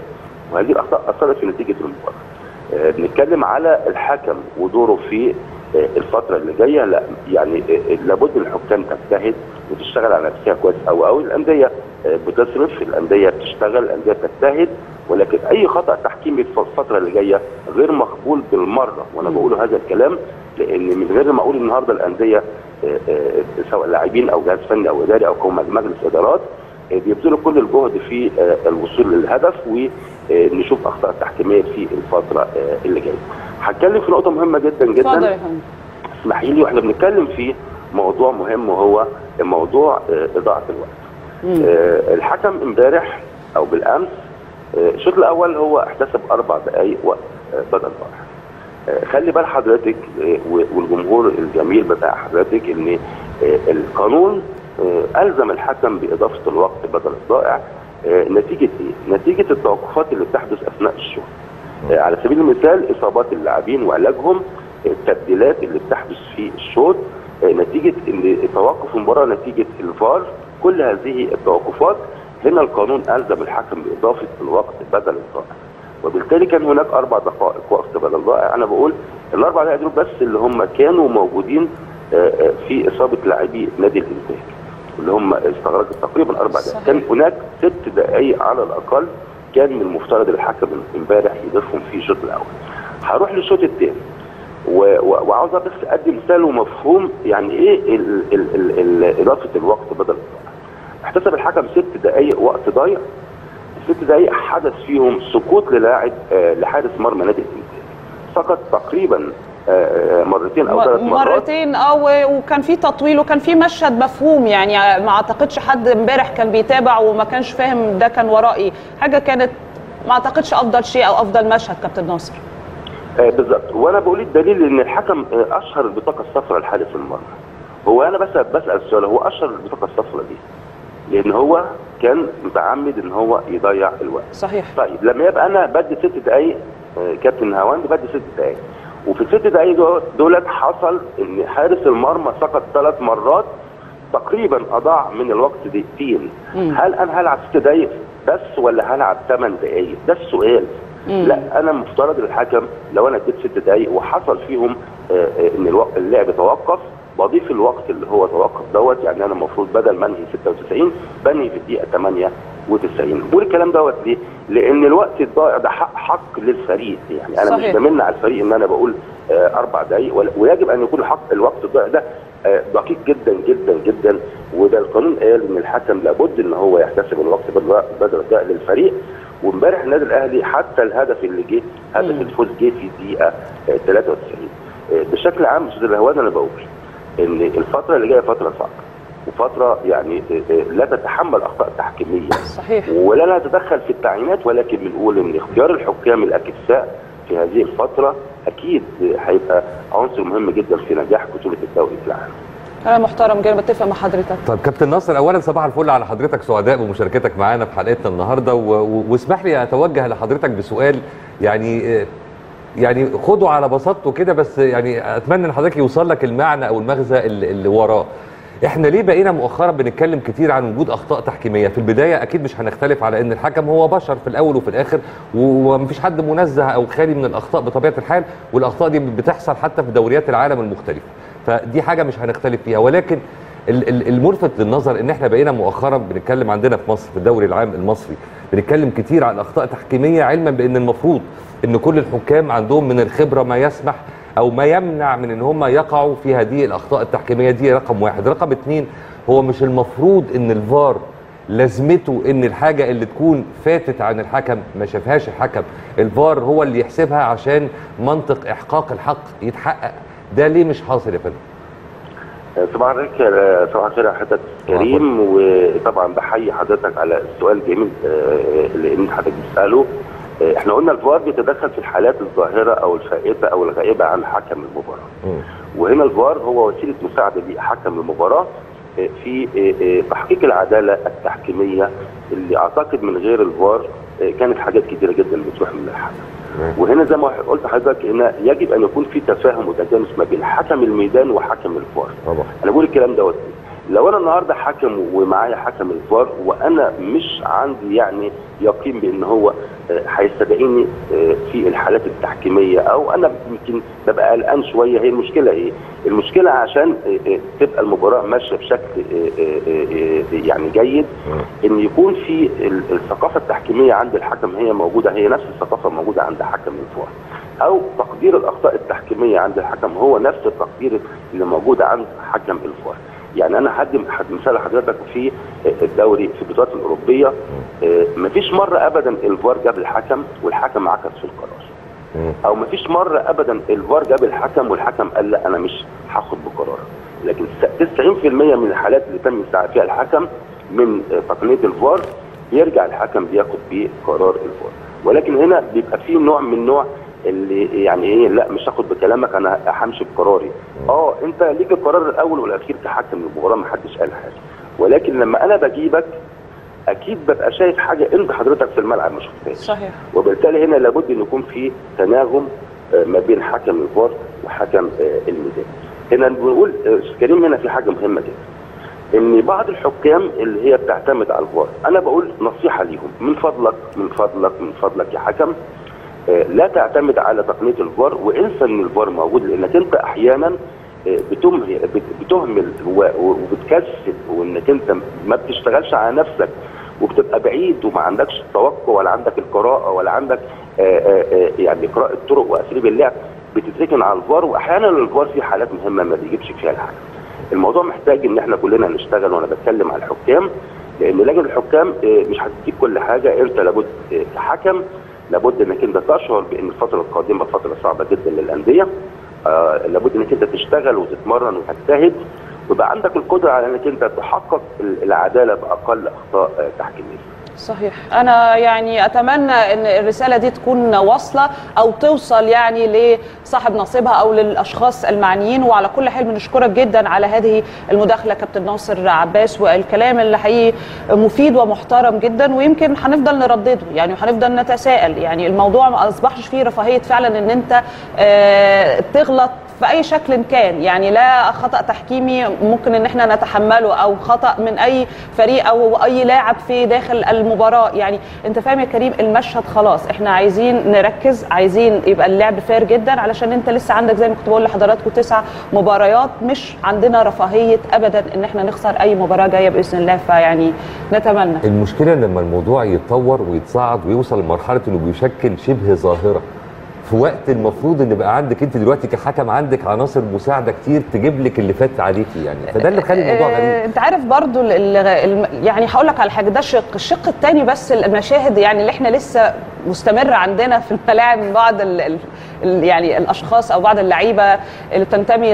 وهذه الاخطاء اثرت في نتيجه المباراه. آه بنتكلم على الحكم ودوره في آه الفتره اللي جايه. لا يعني آه لابد الحكام تجتهد وتشتغل على نفسها كويس قوي قوي. الانديه بتصرف، الانديه بتشتغل، الانديه بتجتهد، ولكن اي خطا تحكيمي في الفتره اللي جايه غير مقبول بالمره. وانا بقول هذا الكلام لان من غير ما اقول النهارده الانديه سواء لاعبين او جهاز فني او اداري او مجلس ادارات بيبذلوا كل الجهد في الوصول للهدف، ونشوف اخطاء تحكيميه في الفتره اللي جايه. هتكلم في نقطه مهمه جدا جدا. اتفضل يا فندم. اسمحي لي، واحنا بنتكلم في موضوع مهم وهو موضوع اضاعه الوقت. آه الحكم امبارح او بالامس آه الشوط الاول هو احتسب اربع دقائق وقت آه بدل بارحه. آه خلي بال حضرتك آه والجمهور الجميل بتاع حضرتك ان آه القانون آه الزم الحكم باضافه الوقت بدل الضائع. آه نتيجه ايه؟ نتيجه التوقفات اللي بتحدث اثناء الشوط. آه على سبيل المثال اصابات اللاعبين وعلاجهم، التبديلات اللي بتحدث في الشوط، آه نتيجه ان توقف المباراه نتيجه الفار. كل هذه التوقفات هنا القانون ألزم الحكم بإضافة الوقت بدل الضائع، وبالتالي كان هناك أربع دقائق وقت بدل ضائع. أنا بقول الأربع دقائق دول بس اللي هم كانوا موجودين في إصابة لاعبي نادي الإنتاج اللي هم استغرقت تقريبا أربع دقائق، كان هناك ست دقائق على الأقل كان من المفترض الحكم امبارح يضيفهم في الشوط الأول. هروح للشوط الثاني وعاوز بس أدي مثال ومفهوم يعني إيه ال ال ال ال إضافة الوقت بدل الضائع. احتسب الحكم ست دقائق وقت ضايع، الست دقائق حدث فيهم سقوط للاعب آه لحارس مرمى نادي الانتاج، سقط تقريبا آه مرتين او ثلاث مرات مرتين اه وكان في تطويل وكان في مشهد مفهوم، يعني ما اعتقدش حد امبارح كان بيتابع وما كانش فاهم ده كان وراه ايه، حاجه كانت ما اعتقدش افضل شيء او افضل مشهد كابتن ناصر. آه بالظبط، وانا بقول الدليل ان الحكم آه اشهر البطاقه الصفراء لحارس المرمى. هو انا بسال بسال السؤال، هو اشهر البطاقه الصفراء دي لان هو كان متعمد ان هو يضيع الوقت. صحيح. طيب لما يبقى انا بدي ست دقائق كابتن نهاوند، بدي ست دقائق وفي الست دقائق دولت حصل ان حارس المرمى سقط ثلاث مرات تقريبا اضاع من الوقت دقيقتين. هل انا هلعب ست دقائق بس ولا هلعب ثمان دقائق؟ ده السؤال. مم. لا انا مفترض الحكم لو انا اديت ست دقائق وحصل فيهم آآ آآ ان اللعب توقف بضيف الوقت اللي هو توقف دوت، يعني انا المفروض بدل ما انهي ستة وتسعين بنهي في الدقيقه ثمانية وتسعين. والكلام دوت ليه؟ لان الوقت الضائع ده حق حق للفريق، يعني انا صحيح. مش بمن على الفريق ان انا بقول آه اربع دقائق، ويجب ان يكون حق الوقت الضائع ده آه دقيق جدا جدا جدا. وده القانون قال ان الحكم لابد ان هو يحتسب الوقت بدل الضائع للفريق. وامبارح النادي الاهلي حتى الهدف اللي جه هدف الفوز جه في الدقيقه آه ثلاثة وتسعين. آه بشكل عام استاذ الهواد انا بقول ان الفتره اللي جايه فتره صعبه وفتره يعني لا تتحمل اخطاء تحكيميه. صحيح. ولا لا تتدخل في التعيينات، ولكن بنقول ان اختيار الحكام الاكفاء في هذه الفتره اكيد هيبقى عنصر مهم جدا في نجاح بطوله الدوري العام. كلام محترم جدا، بتفق مع حضرتك. طيب كابتن ناصر، اولا صباح الفل على حضرتك، سعداء بمشاركتك معانا في حلقتنا النهارده، واسمح لي اتوجه لحضرتك بسؤال يعني يعني خدوا على بساطته كده، بس يعني اتمنى ان حضرتك يوصل لك المعنى او المغزى اللي وراه. احنا ليه بقينا مؤخرا بنتكلم كتير عن وجود اخطاء تحكيميه؟ في البدايه اكيد مش هنختلف على ان الحكم هو بشر في الاول وفي الاخر، ومفيش حد منزه او خالي من الاخطاء بطبيعه الحال، والاخطاء دي بتحصل حتى في دوريات العالم المختلفه، فدي حاجه مش هنختلف فيها. ولكن الملفت للنظر ان احنا بقينا مؤخرا بنتكلم عندنا في مصر في الدوري العام المصري بنتكلم كتير عن اخطاء تحكيميه، علما بان المفروض ان كل الحكام عندهم من الخبره ما يسمح او ما يمنع من ان هم يقعوا في هذه الاخطاء التحكيميه دي. رقم واحد. رقم اتنين، هو مش المفروض ان الفار لازمته ان الحاجه اللي تكون فاتت عن الحكم ما شافهاش الحكم، الفار هو اللي يحسبها عشان منطق احقاق الحق يتحقق. ده ليه مش حاصل يا فندم؟ صباح الخير صباح الخير يا حضرتك كريم، وطبعا بحيي حضرتك على السؤال الجميل اللي حضرتك بتساله. احنا قلنا الفار بيتدخل في الحالات الظاهره او الفائته او الغائبه عن حكم المباراه، وهنا الفار هو وسيله مساعده لحكم المباراه في تحقيق العداله التحكيميه اللي اعتقد من غير الفار كانت حاجات كتيره جدا بتروح من الحكم. وهنا زي ما قلت لحضرتك هنا يجب ان يكون في تفاهم وتجانس ما بين حكم الميدان وحكم الفار. انا بقول الكلام دوت لو انا النهارده حكم ومعايا حكم الفار وانا مش عندي يعني يقين بان هو هيستدعيني في الحالات التحكيميه، او انا يمكن ببقى قلقان شويه. هي المشكله ايه؟ المشكله عشان تبقى المباراه ماشيه بشكل يعني جيد ان يكون في الثقافه التحكيميه عند الحكم هي موجوده، هي نفس الثقافه موجوده عند حكم الفار، او تقدير الاخطاء التحكيميه عند الحكم هو نفس التقدير اللي موجود عند حكم الفار. يعني انا هدي مثال لحضرتك في الدوري في البطولات الاوروبيه مفيش مره ابدا الفار جاب الحكم والحكم عكس في القرار، او مفيش مره ابدا الفار جاب الحكم والحكم قال لا انا مش هاخد بقرار. لكن تسعين بالمئة من الحالات اللي تم استدعاء فيها الحكم من تقنيه الفار يرجع الحكم بياخد بقرار الفار، ولكن هنا بيبقى في نوع من نوع اللي يعني ايه لا مش هاخد بكلامك انا همشي بقراري. اه انت ليك القرار الاول والاخير كحكم المباراه ما حدش قال حاجه، ولكن لما انا بجيبك اكيد ببقى شايف حاجه انت حضرتك في الملعب ما شفتهاش. صحيح. وبالتالي هنا لابد ان يكون في تناغم ما بين حكم الفار وحكم الميدان. هنا بنقول كريم هنا في حاجه مهمه جدا ان بعض الحكام اللي هي بتعتمد على الفار انا بقول نصيحه ليهم من فضلك من فضلك من فضلك يا حكم لا تعتمد على تقنيه الفار وانسى ان الفار موجود، لانك انت احيانا بتهمل وبتكسل وانك انت ما بتشتغلش على نفسك وبتبقى بعيد وما عندكش التوقع ولا عندك القراءه ولا عندك يعني قراءه طرق واساليب اللعب، بتتركن على الفار واحيانا الفار في حالات مهمه ما بيجيبش فيها الحكم. الموضوع محتاج ان احنا كلنا نشتغل، وانا بتكلم على الحكام لان لجنه الحكام مش هتديك كل حاجه، انت لابد كحكم لابد انك انت تشعر بان الفتره القادمه فتره صعبه جدا للانديه، آه لابد انك انت تشتغل وتتمرن وتجتهد ويبقى عندك القدره على انك انت تحقق العداله باقل اخطاء تحكيميه. صحيح. أنا يعني أتمنى أن الرسالة دي تكون واصلة أو توصل يعني لصاحب نصيبها أو للأشخاص المعنيين. وعلى كل حال بنشكرك جدا على هذه المداخلة كابتن ناصر عباس، والكلام اللي حقيقي مفيد ومحترم جدا، ويمكن هنفضل نردده يعني وهنفضل نتساءل. يعني الموضوع ما أصبحش فيه رفاهية فعلا أن أنت آه تغلط بأي شكل كان، يعني لا خطأ تحكيمي ممكن ان احنا نتحمله او خطأ من اي فريق او اي لاعب في داخل المباراة. يعني انت فاهم يا كريم المشهد خلاص احنا عايزين نركز، عايزين يبقى اللعب فير جدا، علشان انت لسه عندك زي ما كنت بقول لحضراتكم تسع مباريات، مش عندنا رفاهية ابدا ان احنا نخسر اي مباراة جاية باذن الله. فيعني نتمنى. المشكلة لما الموضوع يتطور ويتصاعد ويوصل لمرحلة انه بيشكل شبه ظاهرة في وقت المفروض ان بقى عندك انت دلوقتي كحكم عندك عناصر مساعده كتير تجيب لك اللي فات عليكي، يعني فده اللي خلى الموضوع غريب. انت عارف برضو ال ال يعني هقول لك على حاجه، ده شق، الشق الثاني بس المشاهد يعني اللي احنا لسه مستمره عندنا في الملاعب من بعض ال ال يعني الاشخاص او بعض اللعيبه اللي بتنتمي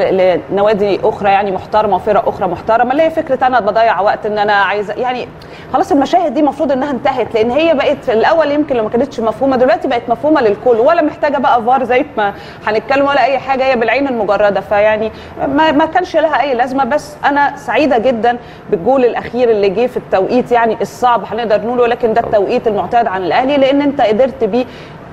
لنوادي اخرى يعني محترمه وفرق اخرى محترمه، اللي هي فكره انا بضيع وقت ان انا عايزه يعني خلاص. المشاهد دي المفروض انها انتهت، لان هي بقت في الاول يمكن لو ما كانتش مفهومه، دلوقتي بقت مفهومه للكل ولا محتاجه بقى فار زي ما هنتكلم ولا اي حاجه، هي بالعين المجرده. فيعني ما, ما كانش لها اي لازمه. بس انا سعيده جدا بالجول الاخير اللي جه في التوقيت يعني الصعب هنقدر نقوله، لكن ده التوقيت المعتاد عن الاهلي، لان انت قدرت بيه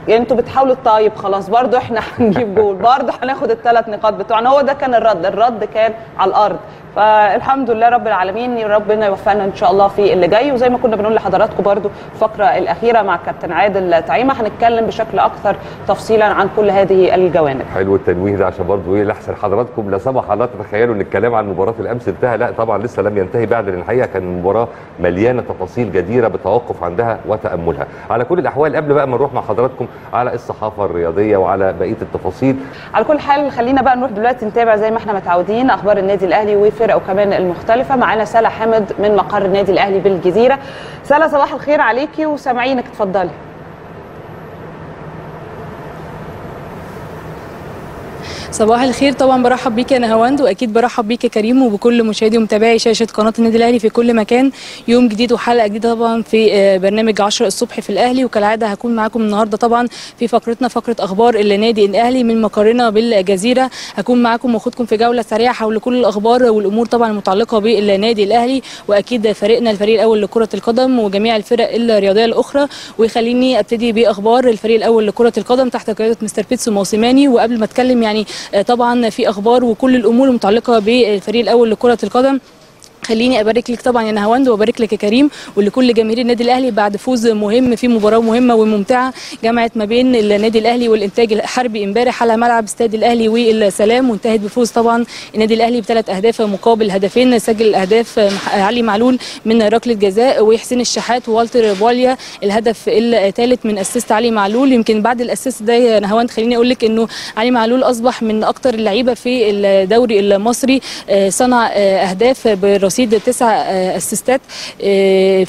يعني انتوا بتحاولوا طيب خلاص برضو احنا هنجيب جول، برضو هناخد الثلاث نقاط بتوعنا. هو ده كان الرد، الرد كان على الارض. فالحمد لله رب العالمين، ربنا يوفقنا ان شاء الله في اللي جاي. وزي ما كنا بنقول لحضراتكم برضو الفقره الاخيره مع كابتن عادل تعيمه هنتكلم بشكل اكثر تفصيلا عن كل هذه الجوانب. حلو التنويه ده عشان برضو ايه لاحسن حضراتكم لا سمح الله تتخيلوا ان الكلام عن مباراه الامس انتهى، لا طبعا لسه لم ينتهي بعد، لان الحقيقه كان المباراه مليانه تفاصيل جديره بالتوقف عندها وتاملها. على كل الاحوال قبل بقى ما نروح مع حضراتكم على الصحافه الرياضيه وعلى بقيه التفاصيل، على كل حال خلينا بقى نروح دلوقتي نتابع زي ما احنا متعودين اخبار النادي الاهلي وفي الفرق وكمان المختلفه. معانا سلا حامد من مقر النادي الاهلي بالجزيره. سلا صباح الخير عليكي وسامعينك، اتفضلي. صباح الخير، طبعا برحب بيك يا نهاوند واكيد برحب بيك يا كريم وبكل مشاهدي ومتابعي شاشه قناه النادي الاهلي في كل مكان. يوم جديد وحلقه جديده طبعا في برنامج عشرة الصبح في الاهلي، وكالعاده هكون معاكم النهارده طبعا في فقرتنا فقره اخبار النادي الاهلي من مقرنا بالجزيره. هكون معاكم واخدكم في جوله سريعه حول كل الاخبار والامور طبعا المتعلقه بالنادي الاهلي واكيد فريقنا الفريق الاول لكره القدم وجميع الفرق الرياضيه الاخرى. وخليني ابتدي باخبار الفريق الاول لكره القدم تحت قياده مستر بيتسو موسيماني. وقبل ما اتكلم يعني طبعا في اخبار وكل الامور المتعلقه بالفريق الاول لكره القدم، خليني ابارك لك طبعا يا نهاوند وابارك لك يا كريم ولكل جماهير النادي الاهلي بعد فوز مهم في مباراه مهمه وممتعه جمعت ما بين النادي الاهلي والانتاج الحربي امبارح على ملعب استاد الاهلي والسلام، وانتهت بفوز طبعا النادي الاهلي بثلاث اهداف مقابل هدفين. سجل الاهداف علي معلول من ركله جزاء وحسين الشحات ووالتر بواليا الهدف الثالث من اسيست علي معلول. يمكن بعد الاسيست ده يا نهاوند خليني اقول لك انه علي معلول اصبح من اكثر اللعيبه في الدوري المصري صنع اهداف بالرصيد تسع اسيستات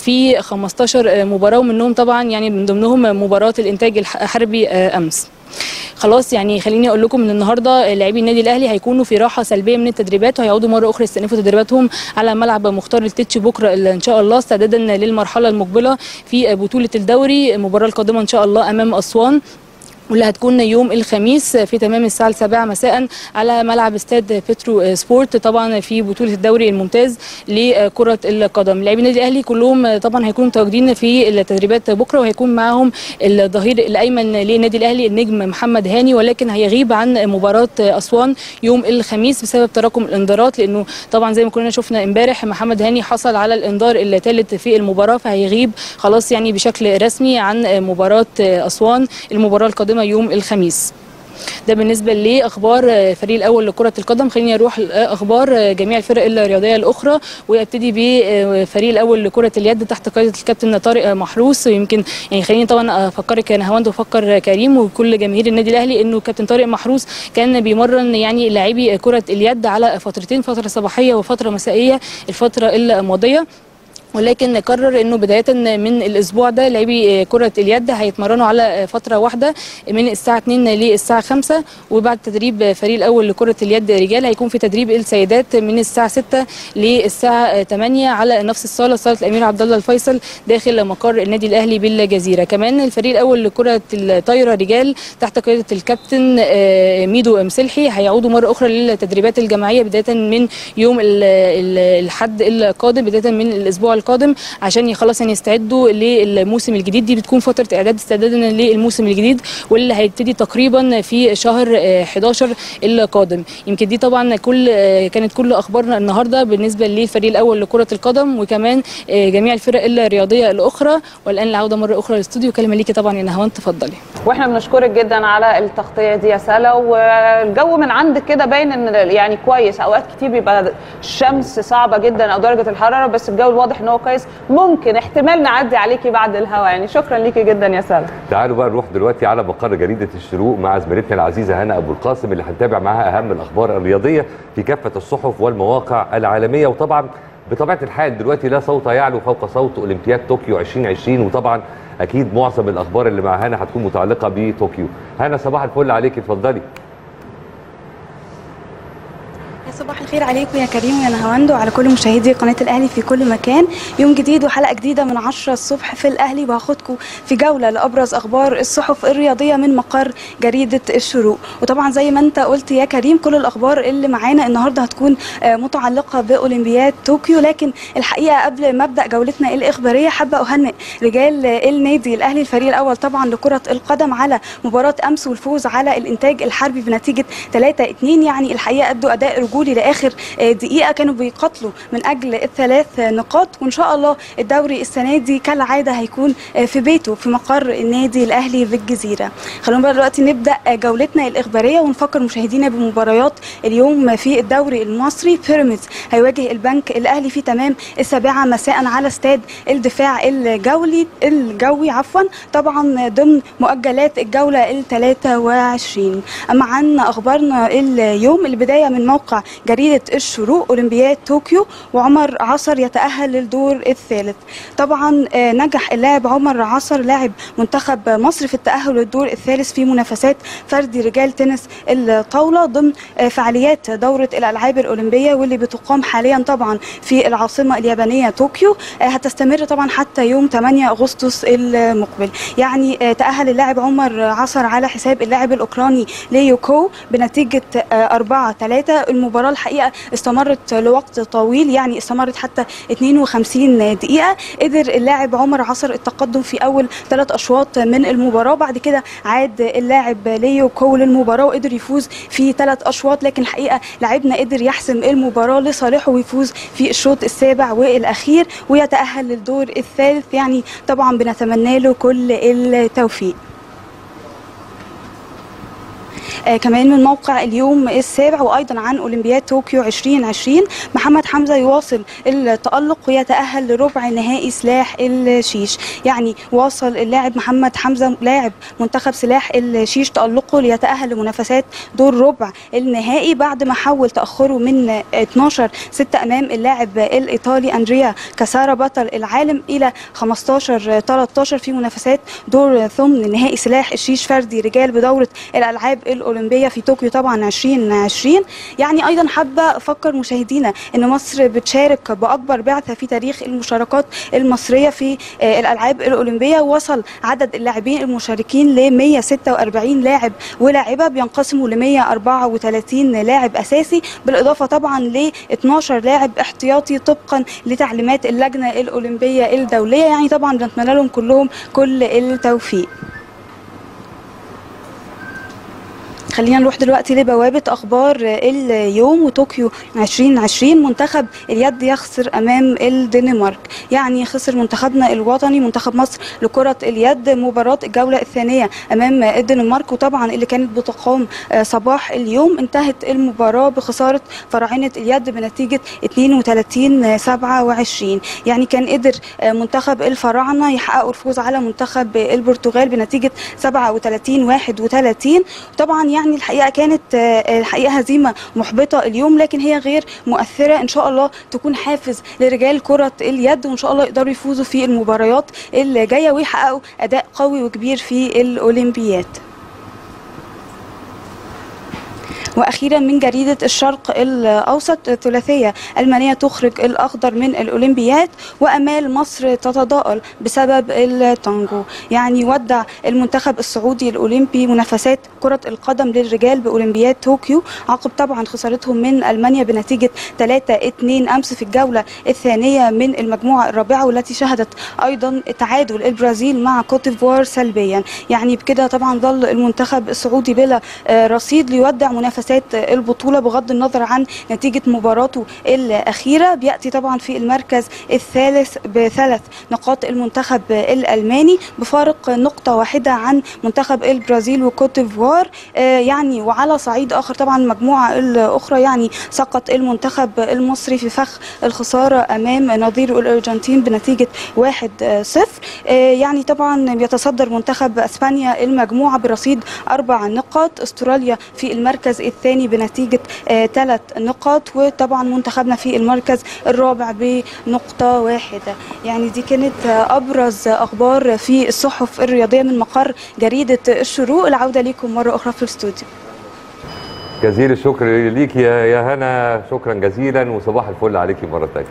في خمستاشر مباراه، ومنهم طبعا يعني من ضمنهم مباراه الانتاج الحربي امس. خلاص يعني خليني اقول لكم ان النهارده لاعبي النادي الاهلي هيكونوا في راحه سلبيه من التدريبات وهيعودوا مره اخرى يستأنفوا تدريباتهم على ملعب مختار التتش بكره ان شاء الله استعدادا للمرحله المقبله في بطوله الدوري، المباراه القادمه ان شاء الله امام اسوان واللي هتكون يوم الخميس في تمام الساعه السابعة مساء على ملعب استاد بترو سبورت طبعا في بطوله الدوري الممتاز لكره القدم. لاعبي النادي الاهلي كلهم طبعا هيكونوا متواجدين في التدريبات بكره وهيكون معاهم الظهير الايمن للنادي الاهلي النجم محمد هاني، ولكن هيغيب عن مباراه اسوان يوم الخميس بسبب تراكم الانذارات، لانه طبعا زي ما كلنا شفنا امبارح محمد هاني حصل على الانذار الثالث في المباراه فهيغيب خلاص يعني بشكل رسمي عن مباراه اسوان المباراه القادمه يوم الخميس. ده بالنسبه لاخبار الفريق الاول لكره القدم. خليني اروح لاخبار جميع الفرق الرياضيه الاخرى وابتدي بفريق الاول لكره اليد تحت قياده الكابتن طارق محروس. ويمكن يعني خليني طبعا افكرك يا نهاوند وافكر كريم وكل جماهير النادي الاهلي انه كابتن طارق محروس كان بيمرن يعني لاعبي كره اليد على فترتين، فتره صباحيه وفتره مسائيه الفتره الماضيه، ولكن قرر انه بدايه من الاسبوع ده لاعبي كره اليد هيتمرنوا على فتره واحده من الساعه اتنين للساعه خمسة، وبعد تدريب فريق الاول لكره اليد رجال هيكون في تدريب السيدات من الساعه ستة للساعه تمانية على نفس الصاله صاله الامير عبد الله الفيصل داخل مقر النادي الاهلي بالجزيره. كمان الفريق الاول لكره الطايره رجال تحت قياده الكابتن ميدو أمسلحي هيعودوا مره اخرى للتدريبات الجماعيه بدايه من يوم الاحد القادم بدايه من الاسبوع القادم عشان خلاص يعني يستعدوا للموسم الجديد. دي بتكون فتره اعداد استعدادنا للموسم الجديد واللي هيبتدي تقريبا في شهر حداشر القادم. يمكن دي طبعا كل كانت كل اخبارنا النهارده بالنسبه للفريق الاول لكره القدم وكمان جميع الفرق الرياضيه الاخرى، والان العوده مره اخرى للاستوديو. كلمه ليكي طبعا يا نهاوند، تفضلي. واحنا بنشكرك جدا على التغطيه دي يا سلا، والجو من عندك كده باين ان يعني كويس، اوقات كتير بيبقى الشمس صعبه جدا او درجه الحراره بس الجو الواضح ان هو كويس، ممكن احتمال نعدي عليكي بعد الهوا يعني. شكرا ليكي جدا يا سلا. تعالوا بقى نروح دلوقتي على مقر جريده الشروق مع زميلتنا العزيزه هنا ابو القاسم اللي هنتابع معاها اهم الاخبار الرياضيه في كافه الصحف والمواقع العالميه. وطبعا بطبيعه الحال دلوقتي لا صوت يعلو فوق صوت اولمبياد طوكيو ألفين وعشرين، وطبعا اكيد معظم الاخبار اللي مع هنا هتكون متعلقه بطوكيو. هنا صباح الفل عليكي، اتفضلي. صباح الخير عليكم يا كريم ويا نهاوند وعلى كل مشاهدي قناه الاهلي في كل مكان. يوم جديد وحلقه جديده من عشرة الصبح في الاهلي، وهاخدكم في جوله لابرز اخبار الصحف الرياضيه من مقر جريده الشروق. وطبعا زي ما انت قلت يا كريم كل الاخبار اللي معانا النهارده هتكون متعلقه باولمبياد طوكيو، لكن الحقيقه قبل ما ابدا جولتنا الاخباريه حابه اهنئ رجال النادي الاهلي الفريق الاول طبعا لكره القدم على مباراه امس والفوز على الانتاج الحربي بنتيجه ثلاثة اتنين. يعني الحقيقه ادوا اداء رجولي لآخر دقيقة، كانوا بيقاتلوا من أجل الثلاث نقاط، وإن شاء الله الدوري السنة دي كالعادة هيكون في بيته في مقر النادي الأهلي بالجزيرة. خلونا بقى دلوقتي نبدأ جولتنا الإخبارية ونفكر مشاهدينا بمباريات اليوم في الدوري المصري. بيراميدز هيواجه البنك الأهلي في تمام السابعة مساء على استاد الدفاع الجولي الجوي عفوا طبعا ضمن مؤجلات الجولة الثلاثة وعشرين. أما عن أخبارنا اليوم البداية من موقع جريدة مديرة الشروق أولمبياد طوكيو، وعمر عصر يتأهل للدور الثالث. طبعا نجح اللاعب عمر عصر لاعب منتخب مصر في التأهل للدور الثالث في منافسات فردي رجال تنس الطاولة ضمن فعاليات دورة الألعاب الأولمبية واللي بتقام حاليا طبعا في العاصمة اليابانية طوكيو، هتستمر طبعا حتى يوم ثمانية أغسطس المقبل. يعني تأهل اللاعب عمر عصر على حساب اللاعب الأوكراني ليو كول بنتيجة أربعة ثلاثة. المباراة الحقيقة استمرت لوقت طويل، يعني استمرت حتى اثنين وخمسين دقيقة. قدر اللاعب عمر عصر التقدم في أول ثلاث أشواط من المباراة، بعد كده عاد اللاعب ليو كول المباراة وقدر يفوز في ثلاث أشواط، لكن الحقيقة لاعبنا قدر يحسم المباراة لصالحه ويفوز في الشوط السابع والأخير ويتأهل للدور الثالث. يعني طبعا بنتمنى له كل التوفيق. آه كمان من موقع اليوم السابع وأيضا عن أولمبياد طوكيو عشرين عشرين، محمد حمزة يواصل التألق ويتأهل لربع نهائي سلاح الشيش. يعني واصل اللاعب محمد حمزة لاعب منتخب سلاح الشيش تألقه ليتأهل لمنافسات دور ربع النهائي بعد ما حول تأخره من اثناشر ستة أمام اللاعب الإيطالي أندريا كسارة بطل العالم إلى خمستاشر ثلاثتاشر في منافسات دور ثمن نهائي سلاح الشيش فردي رجال بدورة الألعاب الأولمبية الأولمبية في طوكيو طبعا عشرين عشرين. يعني أيضا حابة أفكر مشاهدينا أن مصر بتشارك بأكبر بعثة في تاريخ المشاركات المصرية في الألعاب الأولمبية، وصل عدد اللاعبين المشاركين ل مئة وستة وأربعين لاعب ولاعبة بينقسموا ل مئة وأربعة وثلاثين لاعب أساسي بالإضافة طبعا ل اثناشر لاعب احتياطي طبقا لتعليمات اللجنة الأولمبية الدولية. يعني طبعا بنتمنى لهم كلهم كل التوفيق. خلينا نروح دلوقتي لبوابة أخبار اليوم وطوكيو عشرين عشرين. منتخب اليد يخسر أمام الدنمارك، يعني خسر منتخبنا الوطني منتخب مصر لكرة اليد مباراة الجولة الثانية أمام الدنمارك، وطبعا اللي كانت بتقام صباح اليوم. انتهت المباراة بخسارة فراعنة اليد بنتيجة اثنين وثلاثين سبعة وعشرين. يعني كان قدر منتخب الفراعنة يحققوا الفوز على منتخب البرتغال بنتيجة سبعة وثلاثين واحد وثلاثين. طبعا يعني يعني الحقيقة كانت الحقيقة هزيمة محبطة اليوم، لكن هي غير مؤثرة، إن شاء الله تكون حافز لرجال كرة اليد وإن شاء الله يقدروا يفوزوا في المباريات اللي جاية ويحققوا أداء قوي وكبير في الأولمبياد. واخيرا من جريده الشرق الاوسط، ثلاثيه المانيه تخرج الاخضر من الاولمبياد وامال مصر تتضاءل بسبب التانجو. يعني ودع المنتخب السعودي الاولمبي منافسات كره القدم للرجال باولمبياد طوكيو عقب طبعا خسارتهم من المانيا بنتيجه ثلاثة اثنين امس في الجوله الثانيه من المجموعه الرابعه، والتي شهدت ايضا تعادل البرازيل مع كوت ديفوار سلبيا. يعني بكده طبعا ظل المنتخب السعودي بلا رصيد ليودع منافسات البطولة بغض النظر عن نتيجة مباراته الأخيرة. بيأتي طبعا في المركز الثالث بثلاث نقاط المنتخب الألماني بفارق نقطة واحدة عن منتخب البرازيل وكوت ديفوار. آه يعني وعلى صعيد آخر طبعا المجموعة الأخرى، يعني سقط المنتخب المصري في فخ الخسارة أمام نظيره الأرجنتين بنتيجة واحد صفر. آه يعني طبعا بيتصدر منتخب أسبانيا المجموعة برصيد أربع نقاط، أستراليا في المركز الثاني بنتيجة ثلاث آه نقاط، وطبعا منتخبنا في المركز الرابع بنقطة واحدة. يعني دي كانت آه أبرز أخبار في الصحف الرياضية من مقر جريدة الشروق. العودة ليكم مرة أخرى في الاستوديو. جزيل الشكر ليك يا يا هنا، شكرا جزيلا وصباح الفل عليكي مرة ثانية.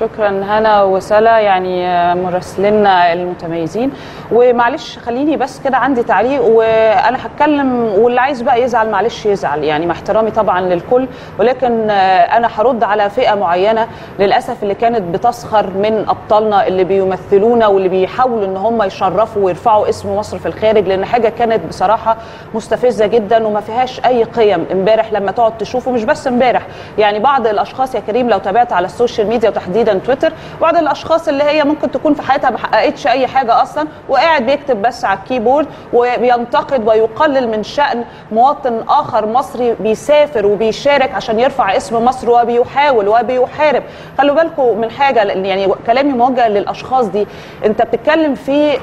شكرا هنا وسلا، يعني مراسلينا المتميزين. ومعلش خليني بس كده عندي تعليق، وانا هتكلم واللي عايز بقى يزعل معلش يزعل، يعني مع احترامي طبعا للكل، ولكن انا هرد على فئه معينه للاسف اللي كانت بتسخر من ابطالنا اللي بيمثلونا واللي بيحاولوا ان هم يشرفوا ويرفعوا اسم مصر في الخارج، لان حاجه كانت بصراحه مستفزه جدا وما فيهاش اي قيم. امبارح لما تقعد تشوفه، مش بس امبارح، يعني بعض الاشخاص يا كريم لو تابعت على السوشيال ميديا وتحديدا تحديدا تويتر، بعض الاشخاص اللي هي ممكن تكون في حياتها ما حققتش اي حاجه اصلا وقاعد بيكتب بس على الكيبورد وبينتقد ويقلل من شأن مواطن اخر مصري بيسافر وبيشارك عشان يرفع اسم مصر وبيحاول وبيحارب. خلوا بالكم من حاجه، يعني كلامي موجه للاشخاص دي، انت بتتكلم في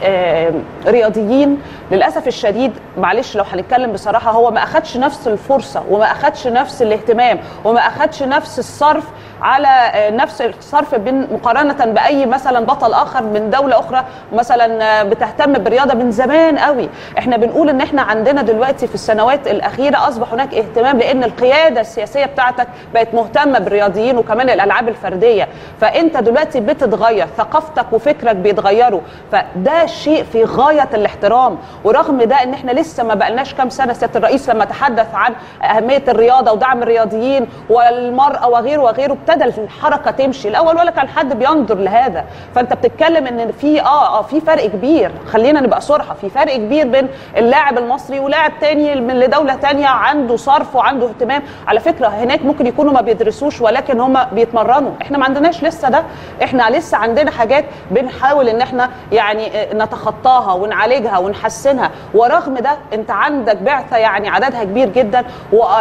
رياضيين للاسف الشديد، معلش لو هنتكلم بصراحه هو ما اخدش نفس الفرصه وما اخدش نفس الاهتمام وما اخدش نفس الصرف على نفس الصرف بين مقارنه باي مثلا بطل اخر من دوله اخرى مثلا بتهتم بالرياضه من زمان قوي. احنا بنقول ان احنا عندنا دلوقتي في السنوات الاخيره اصبح هناك اهتمام لان القياده السياسيه بتاعتك بقت مهتمه بالرياضيين وكمان الالعاب الفرديه، فانت دلوقتي بتتغير ثقافتك وفكرك بيتغيروا، فده شيء في غايه الاحترام. ورغم ده ان احنا لسه ما بقالناش كام سنه سياده الرئيس لما تحدث عن اهميه الرياضه ودعم الرياضيين والمراه وغيره وغيره ابتدى الحركه تمشي، الاول ولا كان حد بينظر لهذا. فانت بتتكلم ان في اه اه في فرق كبير، خلينا نبقى صراحه، في فرق كبير بين اللاعب المصري ولاعب تاني من لدوله تانيه عنده صرف وعنده اهتمام. على فكره هناك ممكن يكونوا ما بيدرسوش ولكن هم بيتمرنوا، احنا ما عندناش لسه ده، احنا لسه عندنا حاجات بنحاول ان احنا يعني نتخطاها ونعالجها ونحسنها. ورغم ده انت عندك بعثه يعني عددها كبير جدا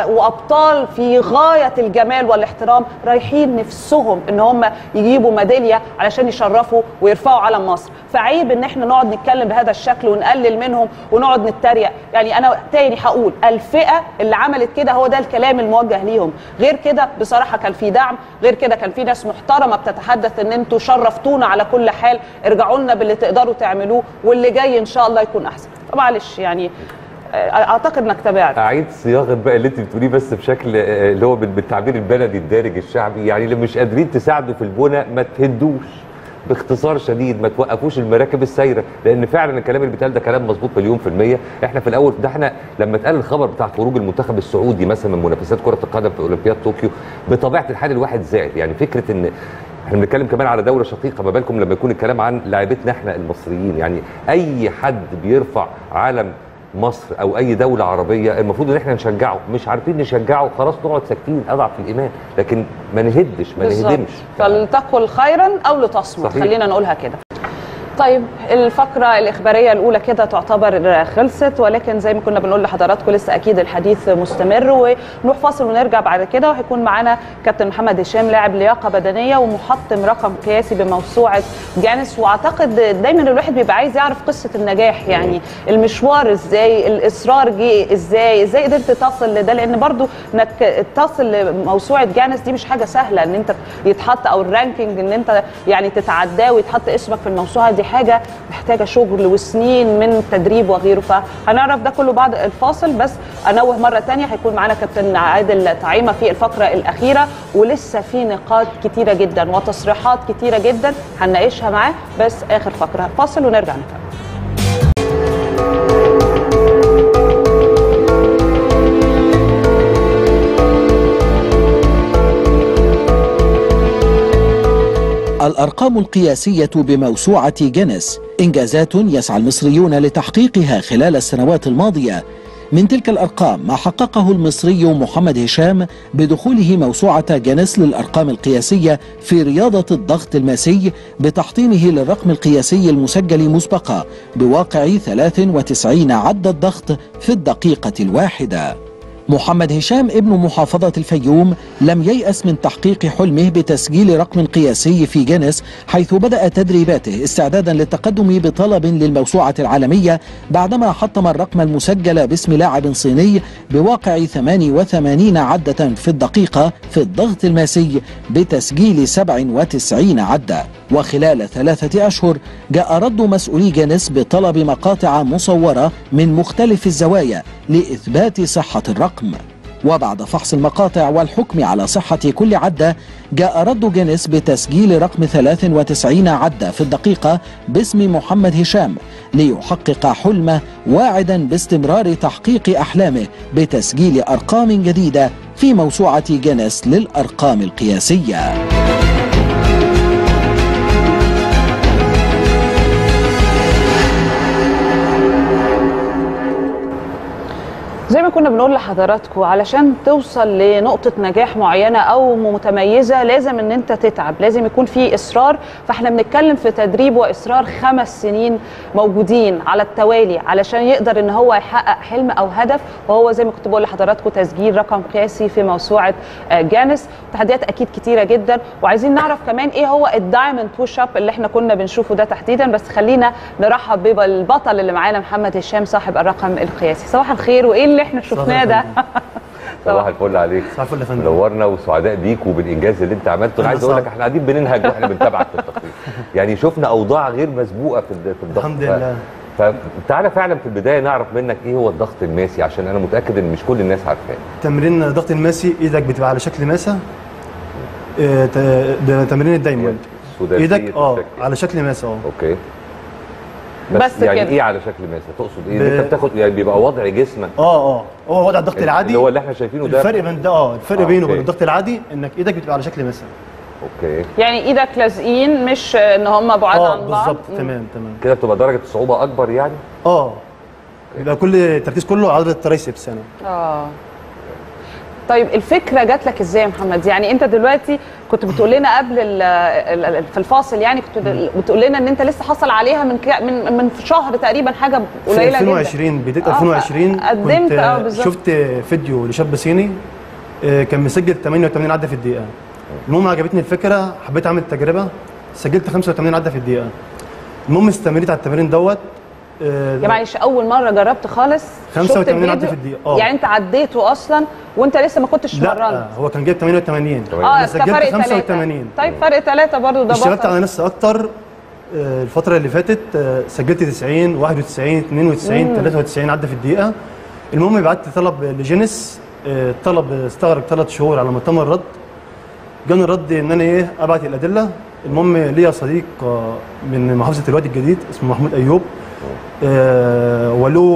وابطال في غايه الجمال والاحترام رايحين نفسهم ان هم يجيبوا ميداليه علشان يشرفوا ويرفعوا علم مصر. فعيب ان احنا نقعد نتكلم بهذا الشكل ونقلل منهم ونقعد نتريق. يعني انا تاني هقول الفئه اللي عملت كده هو ده الكلام الموجه ليهم، غير كده بصراحه كان في دعم، غير كده كان في ناس محترمه بتتحدث ان انتوا شرفتونا على كل حال، ارجعوا لنا باللي تقدروا تعملوه واللي جاي ان شاء الله يكون احسن. معلش يعني اعتقد انك تابعت. اعيد صياغه بقى اللي انت بتقوليه بس بشكل اللي هو بالتعبير البلدي الدارج الشعبي، يعني اللي مش قادرين تساعدوا في البناء ما تهدوش، باختصار شديد ما توقفوش المراكب السايره، لان فعلا الكلام اللي بيتقال ده كلام مظبوط مليون في الميه. احنا في الاول ده احنا لما اتقال الخبر بتاع خروج المنتخب السعودي مثلا من منافسات كره القدم في اولمبياد طوكيو، بطبيعه الحال الواحد زعل. يعني فكره ان احنا بنتكلم كمان على دوله شقيقه، ما بالكم لما يكون الكلام عن لاعبتنا احنا المصريين. يعني اي حد بيرفع علم مصر او اي دوله عربيه المفروض ان احنا نشجعه، مش عارفين نشجعه خلاص نقعد ساكتين اضعف الايمان، لكن ما نهدش ما نهدمش. فلتقل خيرا او لتصمت، خلينا نقولها كده. طيب الفقرة الإخبارية الأولى كده تعتبر خلصت، ولكن زي ما كنا بنقول لحضراتكم لسه أكيد الحديث مستمر، ونروح فاصل ونرجع بعد كده. وهيكون معانا كابتن محمد هشام لاعب لياقة بدنية ومحطم رقم قياسي بموسوعة جانس، وأعتقد دايما الواحد بيبقى عايز يعرف قصة النجاح، يعني المشوار إزاي، الإصرار جه إزاي، إزاي قدرت تصل لده، لأن برضو إنك تصل لموسوعة جانس دي مش حاجة سهلة، إن أنت يتحط أو الرانكينج إن أنت يعني تتعداه ويتحط اسمك في الموسوعة دي حاجه محتاجه شغل وسنين من تدريب وغيره. فهنعرف ده كله بعد الفاصل، بس انوه مره ثانيه هيكون معانا كابتن عادل تعيمه في الفقره الاخيره، ولسه في نقاط كتيره جدا وتصريحات كتيره جدا هنناقشها معاه، بس اخر فقره فاصل ونرجع نكمل. الأرقام القياسية بموسوعة جينيس إنجازات يسعى المصريون لتحقيقها خلال السنوات الماضية. من تلك الأرقام ما حققه المصري محمد هشام بدخوله موسوعة جينيس للأرقام القياسية في رياضة الضغط الماسي بتحطيمه للرقم القياسي المسجل مسبقا بواقع ثلاثة وتسعين عدة ضغط في الدقيقة الواحدة. محمد هشام ابن محافظة الفيوم لم ييأس من تحقيق حلمه بتسجيل رقم قياسي في جينيس، حيث بدأ تدريباته استعدادا للتقدم بطلب للموسوعة العالمية بعدما حطم الرقم المسجل باسم لاعب صيني بواقع ثمانية وثمانين عدة في الدقيقة في الضغط الماسي بتسجيل سبعة وتسعين عدة. وخلال ثلاثة أشهر جاء رد مسؤولي جينيس بطلب مقاطع مصورة من مختلف الزوايا لإثبات صحة الرقم، وبعد فحص المقاطع والحكم على صحة كل عدة جاء رد جينيس بتسجيل رقم ثلاثة وتسعين عدة في الدقيقة باسم محمد هشام ليحقق حلمه، واعدا باستمرار تحقيق أحلامه بتسجيل أرقام جديدة في موسوعة جينيس للأرقام القياسية. ما كنا بنقول لحضراتكم، علشان توصل لنقطة نجاح معينة أو متميزة لازم إن أنت تتعب، لازم يكون في إصرار. فإحنا بنتكلم في تدريب وإصرار خمس سنين موجودين على التوالي علشان يقدر إن هو يحقق حلم أو هدف، وهو زي ما كنت بقول لحضراتكم تسجيل رقم قياسي في موسوعة جانس. تحديات أكيد كتيرة جدا، وعايزين نعرف كمان إيه هو الدايموند بوش أب اللي إحنا كنا بنشوفه ده تحديدا. بس خلينا نرحب بالبطل اللي معانا محمد هشام صاحب الرقم القياسي. صباح الخير، وإيه اللي إحنا شفناه ده؟ صباح الفل عليك. صباح الفل يا فندم، منورنا وسعداء بيك وبالانجاز اللي انت عملته. انا عايز اقول لك احنا قاعدين بننهج واحنا بنتابعك في التقرير، يعني شفنا اوضاع غير مسبوقه في الضغط. الحمد لله. فتعالى فعلا في البدايه نعرف منك ايه هو الضغط الماسي، عشان انا متاكد ان مش كل الناس عارفاه. تمرين الضغط الماسي ايدك بتبقى على شكل ماسه، ده تمرين الدايموند، ايدك اه على شكل ماسه اه اوكي. بس, بس يعني كده. ايه على شكل ماسه تقصد ايه؟ ب... انت بتاخد يعني بيبقى وضع جسمك اه اه هو وضع الضغط العادي اللي هو اللي احنا شايفينه ده. الفرق بين ده اه الفرق آه بينه وبين الضغط العادي انك ايدك بتبقى على شكل ماسه. اوكي، يعني ايدك لازقين مش ان هم بعاد آه عن بعض. اه بالظبط، تمام تمام كده. بتبقى درجه الصعوبه اكبر يعني اه يبقى كل التركيز كله على عضله الترايسبس هنا اه طيب الفكره جات لك ازاي يا محمد؟ يعني انت دلوقتي كنت بتقول لنا قبل في الفاصل، يعني كنت بتقول لنا ان انت لسه حصل عليها من من من شهر تقريبا، حاجه قليله جدا. ألفين وعشرين بدايه ألفين وعشرين قدمت اه بالظبط. شفت فيديو لشاب صيني كان مسجل ثمانية وثمانين عده في الدقيقه. المهم عجبتني الفكره، حبيت اعمل التجربه، سجلت خمسة وثمانين عده في الدقيقه. المهم استمريت على التمرين دوت يا معلش. اول مره جربت خالص خمسة وثمانين عده في الدقيقه اه يعني انت عديته اصلا وانت لسه ما كنتش اتمرنت؟ لا، هو كان جايب ثمانية وثمانين اه سجلت خمسة وثمانين. طيب فرق ثلاثة برضه ده بطل. اشتغلت على نفسي اكتر الفتره اللي فاتت، سجلت تسعين واحد وتسعين اثنين وتسعين مم. ثلاثة وتسعين عده في الدقيقه. المهم بعت طلب لجينيس، الطلب استغرق ثلاث شهور على ما تم الرد. جاني الرد ان انا ايه ابعت الادله. المهم ليا صديق من محافظه الوادي الجديد اسمه محمود أيوب آه ولو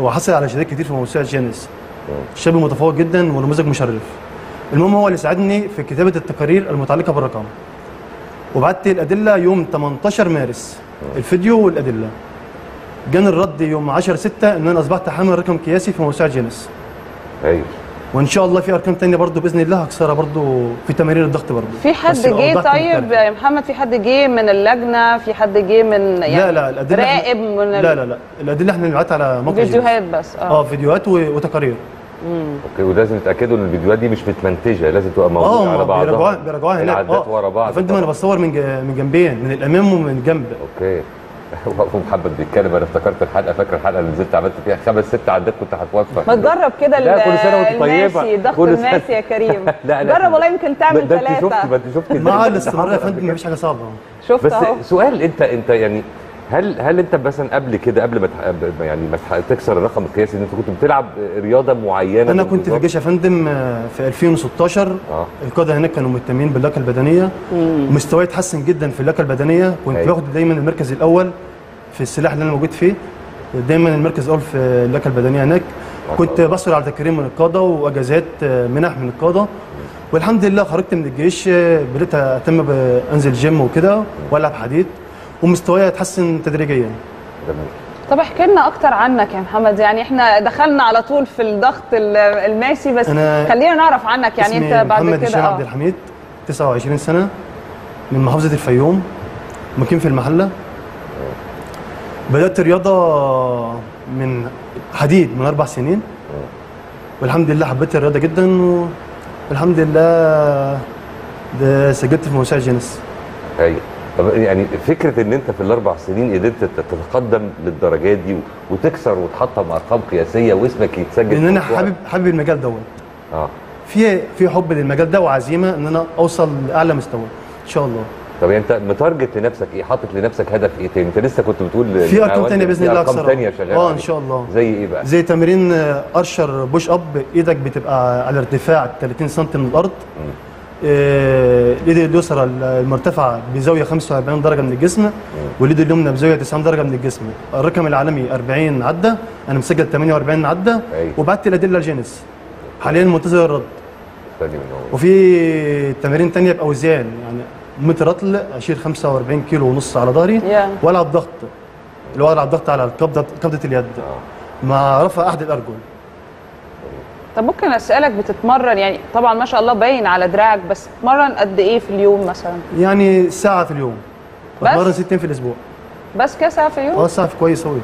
وحصل على شهادات كتير في موسوعه جينيس. شاب متفوق جدا ونموذج مشرف. المهم هو اللي ساعدني في كتابه التقارير المتعلقه بالرقم، وبعت الادله يوم ثمانية عشر مارس الفيديو والادله. جاني الرد يوم عشرة ستة ان انا اصبحت حامل رقم قياسي في موسوعه جينيس. ايوه، وان شاء الله في ارقام ثانيه برضو باذن الله هكسرها برضو في تمارين الضغط برضو. في حد جه طيب يا محمد؟ في حد جه من اللجنه؟ في حد جه من يعني لا لا الادله راقب من لا لا لا الادله احنا بنبعتها على موقع فيديوهات بس اه اه فيديوهات وتقارير. امم اوكي، ولازم تتاكدوا ان الفيديوهات دي مش متمنتجه، لازم تبقى موجوده على بعضها. اه بيراجعوها بيراجعوها هناك اه ورا بعض. يا فندم انا بصور من من جنبين، من الامام ومن الجنب. اوكي هو محمد بيتكلم، انا افتكرت الحلقه، فاكر الحلقه اللي نزلت عملت فيها خمس ست عدات كنت هتوفر. ما تجرب كده الماسي، ضغط الماسي يا كريم. لا لا جرب والله يمكن تعمل ثلاثه. ما انت شفت مع الاستمرار يا فندم مفيش حاجه صعبه. شفت بس أهو. سؤال، انت انت يعني هل هل انت مثلا قبل كده قبل ما يعني ما تكسر الرقم القياسي ان انت كنت بتلعب رياضه معينه؟ انا كنت في الجيش يا فندم في ألفين وستاشر آه. القاده هناك كانوا مهتمين باللياقه البدنيه، مستواي اتحسن جدا في اللياقه البدنيه. كنت أي. باخد دايما المركز الاول في السلاح اللي انا موجود فيه، دايما المركز الاول في اللياقه البدنيه هناك. كنت بصل على تكريم من القاده واجازات منح من القاده، والحمد لله خرجت من الجيش بدات اهتم بانزل جيم وكده والعب حديد، ومستواي اتحسن تدريجيا. طب احكي لنا اكتر عنك يا محمد، يعني احنا دخلنا على طول في الضغط الماسي بس خلينا نعرف عنك. يعني انت بعد كده محمد شادي عبد الحميد تسعة وعشرين سنه من محافظه الفيوم، مقيم في المحله. بدات الرياضه من حديد من اربع سنين والحمد لله حبيت الرياضه جدا، والحمد لله ده سجلت في موسوعه جينيس. ايوه، طب يعني فكره ان انت في الاربع سنين قدرت تتقدم للدرجات دي وتكسر وتحطم ارقام قياسيه واسمك يتسجل، ان انا حابب حابب المجال دوت اه في في حب للمجال ده وعزيمه ان انا اوصل لاعلى مستوى ان شاء الله. طب يعني انت متارجت لنفسك ايه؟ حاطط لنفسك هدف ايه تاني؟ انت لسه كنت بتقول في ارقام ثانيه باذن الله اكثر. ارقام ثانيه شغاله اه ان شاء الله. زي ايه بقى؟ زي تمرين ارشر بوش اب، ايدك بتبقى على ارتفاع ثلاثين سم من الارض. م. اليد اليسرى المرتفعه بزاويه خمسة وأربعين درجه من الجسم، واليد اليمنى بزاويه تسعين درجه من الجسم. الرقم العالمي أربعين عده، انا مسجل ثمانية وأربعين عده، وبعت الادله لجينيس حاليا منتظر الرد. وفي تمارين ثانيه باوزان، يعني متر رطل اشيل خمسة وأربعين كيلو ونص على ظهري yeah. والعب ضغط، اللي هو العب ضغط على قبضه قبضه اليد مع رفع احد الارجل. طب ممكن اسالك بتتمرن يعني طبعا ما شاء الله باين على دراعك، بس بتتمرن قد ايه في اليوم مثلا؟ يعني ساعه في اليوم بس، بتمرن ست ايام في الاسبوع بس كده. ساعه في اليوم؟ اه ساعه كويس قوي.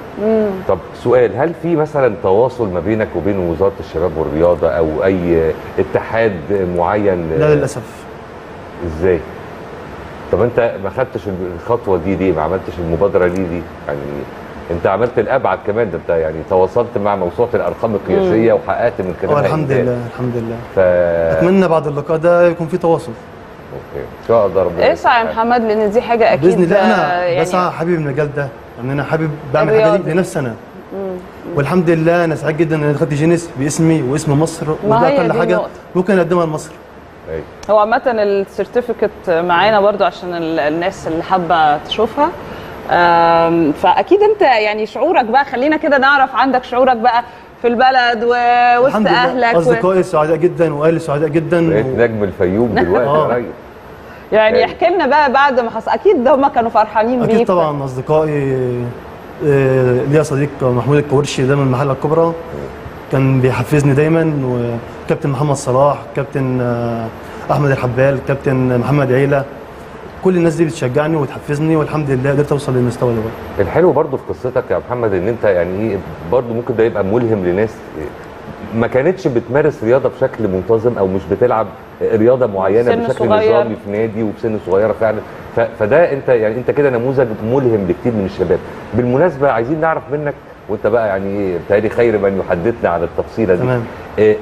طب سؤال، هل في مثلا تواصل ما بينك وبين وزاره الشباب والرياضه او اي اتحاد معين؟ لا للاسف. ازاي؟ طب انت ما خدتش الخطوه دي ليه؟ ما عملتش المبادره دي دي؟ يعني انت عملت الابعد كمان، ده انت يعني تواصلت مع موسوعه الارقام القياسيه وحققت من كده. اه الحمد لله الحمد لله. ف... اتمنى بعد اللقاء ده يكون في تواصل. اوكي ان شاء الله ربنا يسعدك. اسعى يا محمد، لان دي حاجه اكيد باذن الله. انا يعني بسعى حبيب المجال ده، يعني انا حابب بعمل حاجه لنفسي انا. والحمد لله انا سعيد جدا ان انا دخلت جينيس باسمي واسم مصر، وده كل حاجه نقطة ممكن اقدمها لمصر. هو عامه السيرتيفيكت معانا برضو عشان الناس اللي حابه تشوفها. فاكيد انت يعني شعورك بقى، خلينا كده نعرف عندك شعورك بقى في البلد ووسط اهلك. اصدقائي و... سعداء جدا واهلي سعداء جدا. بقيت و... نجم الفيوم دلوقتي قريب. يعني أي. احكي لنا بقى بعد ما حصل، اكيد هم كانوا فرحانين بيك. اكيد طبعا اصدقائي، ليا صديق محمود الكورشي ده من المحله الكبرى، كان بيحفزني دايما، وكابتن محمد صلاح، كابتن احمد الحبال، كابتن محمد عيله، كل الناس دي بتشجعني وتحفزني، والحمد لله قدرت اوصل للمستوى ده. الحلو برضه في قصتك يا محمد ان انت يعني برضه ممكن ده يبقى ملهم لناس ما كانتش بتمارس رياضه بشكل منتظم او مش بتلعب رياضه معينه بشكل نظامي في نادي وفي سن صغيره فعلا. فده انت يعني انت كده نموذج ملهم لكتير من الشباب. بالمناسبه عايزين نعرف منك، وانت بقى يعني بتهيألي خير من يحدثنا عن التفصيله دي. تمام. إيه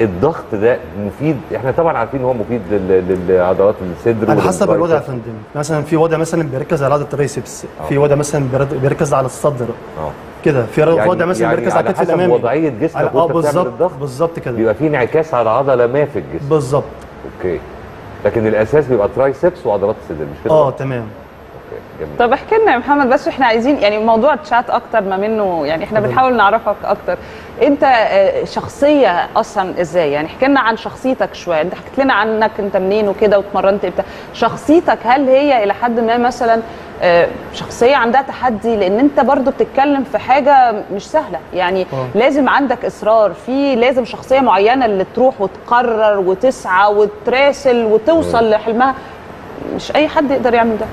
الضغط ده مفيد؟ احنا طبعا عارفين هو مفيد لعضلات الصدر على حسب الوضع يا فندم. مثلا في وضع مثلا بيركز على عضله الترايسبس، في وضع مثلا بيركز على الصدر كده، في يعني وضع مثلا يعني بيركز على الكتف الامامي. على حسب وضعيه جسمك وانت بتعمل الضغط بالظبط كده بيبقى في انعكاس على عضله ما في الجسم بالظبط. اوكي، لكن الاساس بيبقى ترايسبس وعضلات الصدر مش كده؟ اه تمام. طب احكي لنا يا محمد، بس احنا عايزين يعني موضوع الشات اكتر ما منه، يعني احنا بنحاول نعرفك اكتر. انت شخصيه اصلا ازاي؟ يعني احكي لنا عن شخصيتك شويه، انت حكيت لنا عنك انت منين وكده واتمرنت امتى. شخصيتك هل هي الى حد ما مثلا شخصيه عندها تحدي؟ لان انت برضو بتتكلم في حاجه مش سهله، يعني أوه. لازم عندك اصرار، في لازم شخصيه معينه اللي تروح وتقرر وتسعى وتراسل وتوصل أوه. لحلمها. مش اي حد يقدر يعمل ده.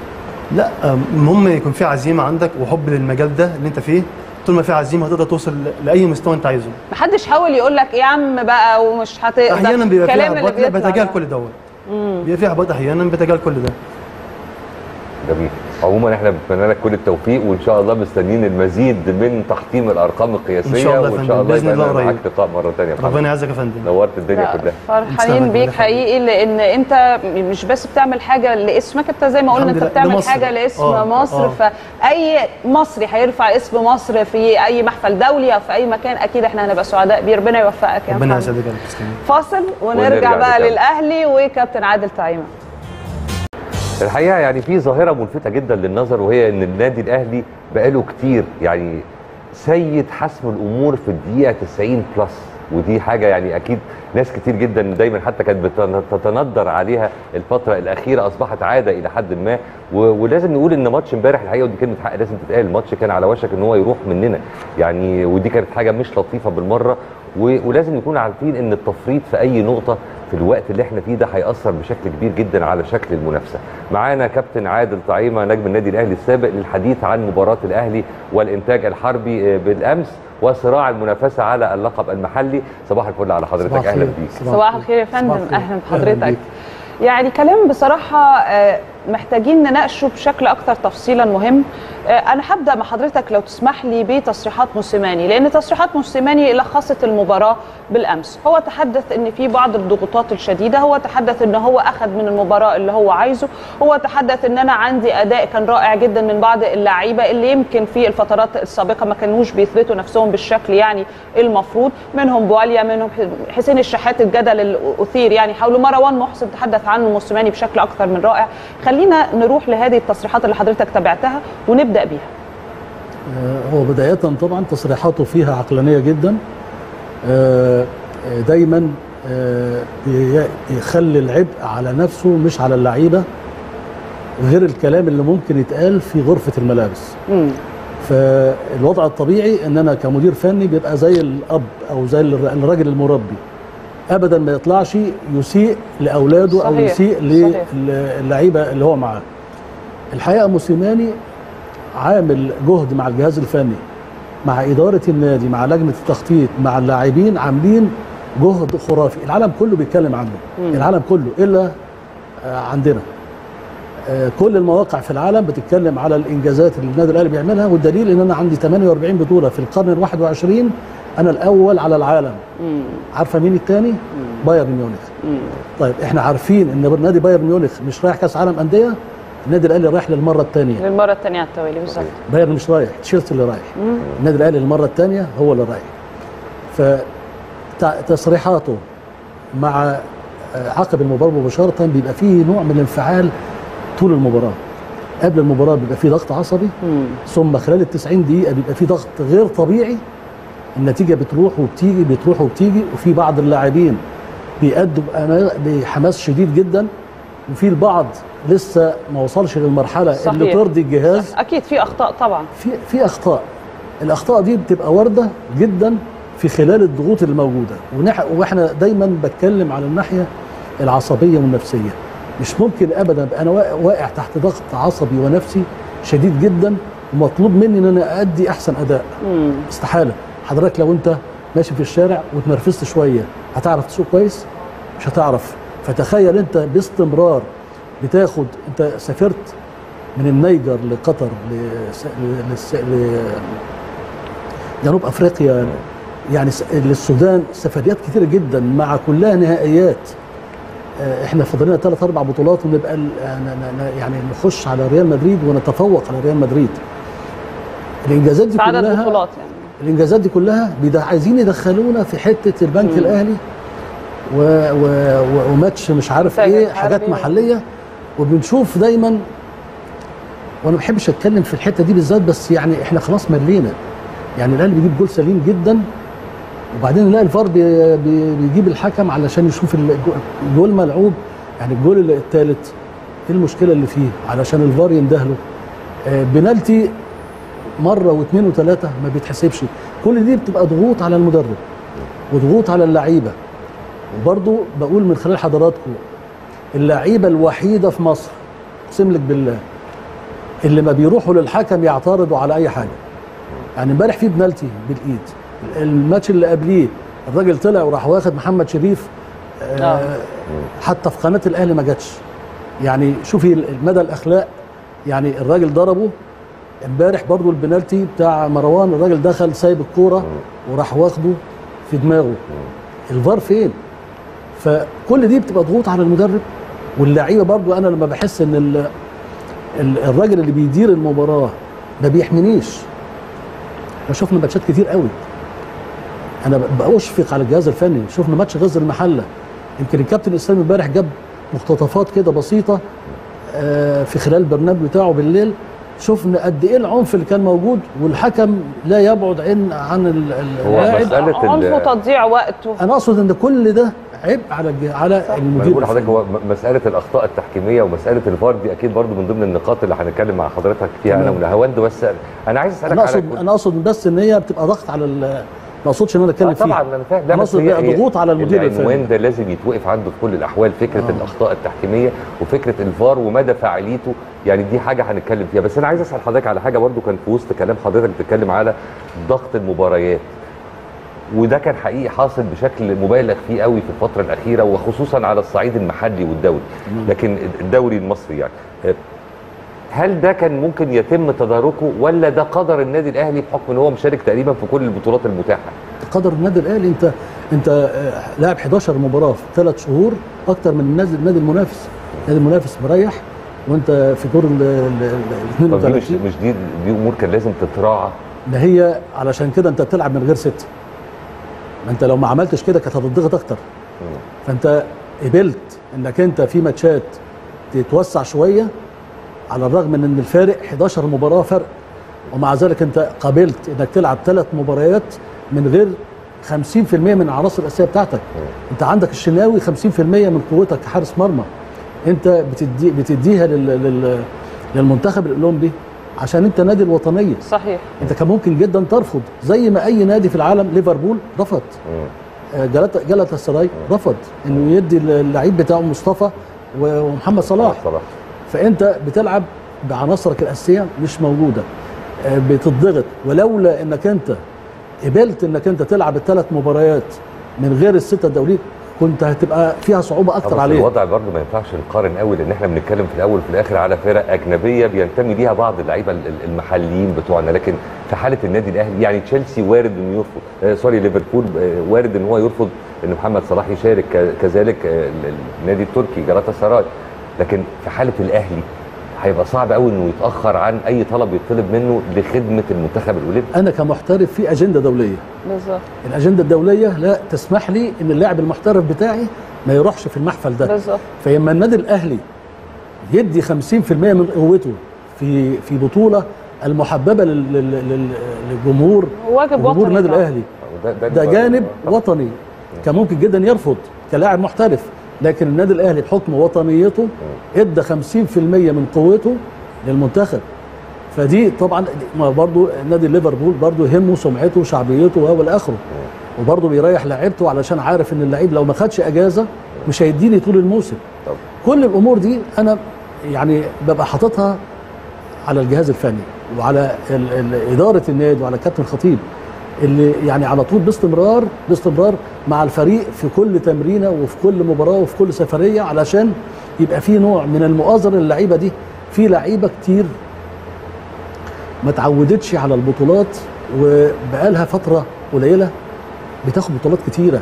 لا، المهم يكون في عزيمه عندك وحب للمجال ده اللي انت فيه. طول ما في عزيمه هتقدر توصل لاي مستوى انت عايزه. محدش حاول يقول لك يا عم بقى ومش هتقدر. احيانا بيبقى في احباط، بتجاهل كل دوت. بيبقى في احباط احيانا، بتجاهل كل ده. جميل. عموما احنا بنتمنى لك كل التوفيق، وان شاء الله مستنيين المزيد من تحطيم الارقام القياسيه، وان شاء الله باذن الله باذن الله قريب معاك لقاء مره ثانيه. ربنا يعزك يا فندم، نورت الدنيا كلها. فرحانين بيك حقيقي، لان انت مش بس بتعمل حاجه لاسمك، انت زي ما قلنا انت بتعمل حاجه لاسم آه مصر. آه فاي مصري هيرفع اسم مصر في اي محفل دولي او في اي مكان، اكيد احنا هنبقى سعداء بيه. ربنا يوفقك يا ربنا يسعدك. فاصل ونرجع بقى للاهلي وكابتن عادل تعيمه. الحقيقه يعني في ظاهره ملفته جدا للنظر، وهي ان النادي الاهلي بقاله كتير يعني سيد حسم الامور في الدقيقه تسعين بلس، ودي حاجه يعني اكيد ناس كتير جدا دايما حتى كانت بتتندر عليها الفتره الاخيره، اصبحت عاده الى حد ما. ولازم نقول ان ماتش امبارح الحقيقه، ودي كلمه حق لازم تتقال، الماتش كان على وشك ان هو يروح مننا يعني، ودي كانت حاجه مش لطيفه بالمره. ولازم نكون عارفين ان التفريط في اي نقطه في الوقت اللي احنا فيه ده هيأثر بشكل كبير جدا على شكل المنافسه. معانا كابتن عادل تعيمه نجم النادي الاهلي السابق للحديث عن مباراه الاهلي والانتاج الحربي بالامس وصراع المنافسه على اللقب المحلي. صباح الفل على حضرتك، اهلا بيك. صباح الخير يا فندم، اهلا بحضرتك. يعني كلام بصراحه محتاجين نناقشه بشكل اكثر تفصيلا مهم. انا هبدا مع حضرتك لو تسمح لي بتصريحات موسيماني، لان تصريحات موسيماني لخصت المباراه بالامس. هو تحدث ان في بعض الضغوطات الشديده، هو تحدث ان هو اخذ من المباراه اللي هو عايزه، هو تحدث ان انا عندي اداء كان رائع جدا من بعض اللعيبه اللي يمكن في الفترات السابقه ما كانوش بيثبتوا نفسهم بالشكل يعني المفروض، منهم بواليا، منهم حسين الشحات. الجدل الاثير يعني حول مروان محسن تحدث عنه موسيماني بشكل اكثر من رائع. خلينا نروح لهذه التصريحات اللي حضرتك تابعتها ونبدأ بيها. هو بداية طبعا تصريحاته فيها عقلانية جدا، دايما يخلي العبء على نفسه مش على اللعيبة، غير الكلام اللي ممكن يتقال في غرفة الملابس. فالوضع الطبيعي ان انا كمدير فني بيبقى زي الاب او زي الراجل المربي، ابدا ما يطلعش يسيء لاولاده صحيح. او يسيء للعيبه اللي هو معاه. الحقيقه موسيماني عامل جهد مع الجهاز الفني، مع اداره النادي، مع لجنه التخطيط، مع اللاعبين، عاملين جهد خرافي. العالم كله بيتكلم عنه، مم. العالم كله الا عندنا. كل المواقع في العالم بتتكلم على الانجازات اللي النادي الاهلي بيعملها، والدليل ان انا عندي ثمانية وأربعين بطوله في القرن الواحد والعشرين، انا الاول على العالم. مم. عارفه مين الثاني؟ بايرن ميونخ. طيب احنا عارفين ان نادي بايرن ميونخ مش رايح كاس عالم انديه، النادي الاهلي رايح للمره الثانيه. للمره الثانيه على التوالي بالظبط. بايرن مش رايح، تشيلسي اللي رايح. مم. النادي الاهلي للمره الثانيه هو اللي رايح. فتصريحاته مع عقب المباراه مباشره بيبقى فيه نوع من الانفعال طول المباراه. قبل المباراه بيبقى فيه ضغط عصبي، مم. ثم خلال ال تسعين دقيقه بيبقى فيه ضغط غير طبيعي. النتيجه بتروح وبتيجي، بتروح وبتيجي، وفي بعض اللاعبين بيأدوا بحماس شديد جدا، وفي البعض لسه ما وصلش للمرحله صحيح. اللي ترضي الجهاز. صح. اكيد في اخطاء طبعا، في في اخطاء. الاخطاء دي بتبقى وارده جدا في خلال الضغوط الموجوده، واحنا دايما بتكلم على الناحيه العصبيه والنفسيه. مش ممكن ابدا ابقى انا واقع تحت ضغط عصبي ونفسي شديد جدا ومطلوب مني ان انا ادي احسن اداء. مم. استحاله. حضرتك لو انت ماشي في الشارع واتنرفزت شويه هتعرف تسوق كويس؟ مش هتعرف. فتخيل انت باستمرار بتاخد، انت سافرت من النيجر لقطر لس... لس... ل جنوب افريقيا، يعني للسودان، سفريات كتيره جدا مع كلها نهائيات. احنا فاضلنا ثلاث اربع بطولات ونبقى يعني نخش على ريال مدريد ونتفوق على ريال مدريد. الانجازات دي كلها، عدد بطولات يعني، الانجازات دي كلها عايزين يدخلونا في حته البنك مم. الاهلي و... و... و... وماتش مش عارف ايه، حاجات عربي. محليه. وبنشوف دايما، وانا ما بحبش اتكلم في الحته دي بالذات، بس يعني احنا خلاص ملينا. يعني الاهلي بيجيب جول سليم جدا، وبعدين نلاقي الفار بيجيب الحكم علشان يشوف الجول ملعوب. يعني الجول الثالث ايه المشكله اللي فيه علشان الفار يندهله؟ بنالتي مره واثنين وثلاثه ما بيتحسبش. كل دي بتبقى ضغوط على المدرب وضغوط على اللعيبه. وبرضه بقول من خلال حضراتكم، اللعيبه الوحيده في مصر اقسم لك بالله اللي ما بيروحوا للحكم يعترضوا على اي حاجه. يعني امبارح في بنالتي بالايد، الماتش اللي قبليه الراجل طلع وراح واخد محمد شريف، آه حتى في قناه الاهلي ما جاتش. يعني شوفي مدى الاخلاق. يعني الراجل ضربه امبارح، برضه البنالتي بتاع مروان، الراجل دخل سايب الكوره وراح واخده في دماغه. الفار فين؟ فكل دي بتبقى ضغوط على المدرب واللعيبه. برضه انا لما بحس ان الراجل اللي بيدير المباراه ما بيحمينيش، وشفنا ماتشات كتير قوي، انا بشفق على الجهاز الفني. شفنا ماتش غزل المحله، يمكن الكابتن اسلام امبارح جاب مقتطفات كده بسيطه في خلال البرنامج بتاعه بالليل. شفنا قد ايه العنف اللي كان موجود، والحكم لا يبعد عن عن اللاعب، عنف وتضييع وقته. انا اقصد ان كل ده عبء على على المدير. بقول لحضرتك هو مساله الاخطاء التحكيميه ومساله الفار دي اكيد برضو من ضمن النقاط اللي هنتكلم مع حضرتك فيها انا ونهاوند. بس انا عايز اسالك، انا اقصد انا اقصد بس ان هي بتبقى ضغط على ال ما اقصدش ان انا اتكلم فيه طبعا. انا فاهم ده، بس ضغوط على المدير الفني. العنوان ده لازم يتوقف عنده في كل الاحوال، فكره آه. الاخطاء التحكيميه وفكره الفار ومدى فاعليته. يعني دي حاجه هنتكلم فيها. بس انا عايز اسال حضرتك على حاجه برده كان في وسط كلام حضرتك بتتكلم على ضغط المباريات، وده كان حقيقي حاصل بشكل مبالغ فيه قوي في الفتره الاخيره، وخصوصا على الصعيد المحلي والدولي، لكن الدوري المصري يعني. هل ده كان ممكن يتم تداركه، ولا ده قدر النادي الاهلي بحكم ان هو مشارك تقريبا في كل البطولات المتاحه؟ قدر النادي الاهلي. انت انت لاعب حداشر مباراه في ثلاث شهور، اكتر من النادي المنافس. النادي المنافس مريح وانت في دور ال مش مش دي دي امور كان لازم تتراعى. ما هي علشان كده انت بتلعب من غير سته. ما انت لو ما عملتش كده كانت هتضغط اكتر. فانت قبلت انك انت في ماتشات تتوسع شويه، على الرغم من ان الفارق حداشر مباراه فرق، ومع ذلك انت قابلت انك تلعب ثلاث مباريات من غير خمسين بالمية من العناصر الاساسيه بتاعتك. انت عندك الشناوي خمسين بالمية من قوتك كحارس مرمى، انت بتدي بتديها لل... لل... للمنتخب الاولمبي عشان انت نادي الوطنيه. صحيح. انت كان ممكن جدا ترفض زي ما اي نادي في العالم. ليفربول رفض جلطة السراي رفض انه يدي اللعيب بتاعه مصطفى ومحمد صلاح. فانت بتلعب بعناصرك الاساسيه مش موجوده، بتضغط. ولولا انك انت قبلت انك انت تلعب الثلاث مباريات من غير السته الدوليين كنت هتبقى فيها صعوبه اكتر عليك. الوضع برضه ما ينفعش نقارن قوي، لان احنا بنتكلم في الاول وفي الاخر على فرق اجنبيه بينتمي ليها بعض اللعيبه المحليين بتوعنا، لكن في حاله النادي الاهلي يعني تشيلسي وارد انه يرفض، آه سوري ليفربول وارد ان هو يرفض ان محمد صلاح يشارك، كذلك آه النادي التركي جالاتا سراي. لكن في حاله الاهلي هيبقى صعب قوي انه يتاخر عن اي طلب يطلب منه لخدمه المنتخب الاولمبي. انا كمحترف في اجنده دوليه. بالظبط. الاجنده الدوليه لا تسمح لي ان اللاعب المحترف بتاعي ما يروحش في المحفل ده. بالظبط. فلما النادي الاهلي يدي خمسين بالمئة من قوته في في بطوله المحببه للجمهور واجب وطني، جمهور النادي الاهلي ده, ده, ده جانب ده. وطني كان ممكن جدا يرفض كلاعب محترف، لكن النادي الاهلي بحكم وطنيته ادى خمسين بالمئة من قوته للمنتخب. فدي طبعا برضه نادي ليفربول برضه يهمه سمعته وشعبيته وهو لاخره، وبرضه بيريح لاعيبته علشان عارف ان اللعيب لو ما خدش اجازه مش هيديني طول الموسم. كل الامور دي انا يعني ببقى حاططها على الجهاز الفني وعلى اداره النادي وعلى كابتن الخطيب اللي يعني على طول باستمرار باستمرار مع الفريق في كل تمرينه وفي كل مباراه وفي كل سفريه، علشان يبقى في نوع من المؤازره للعيبه دي. في لعيبه كتير ما تعودتش على البطولات وبقالها فتره قليله بتاخد بطولات كتيره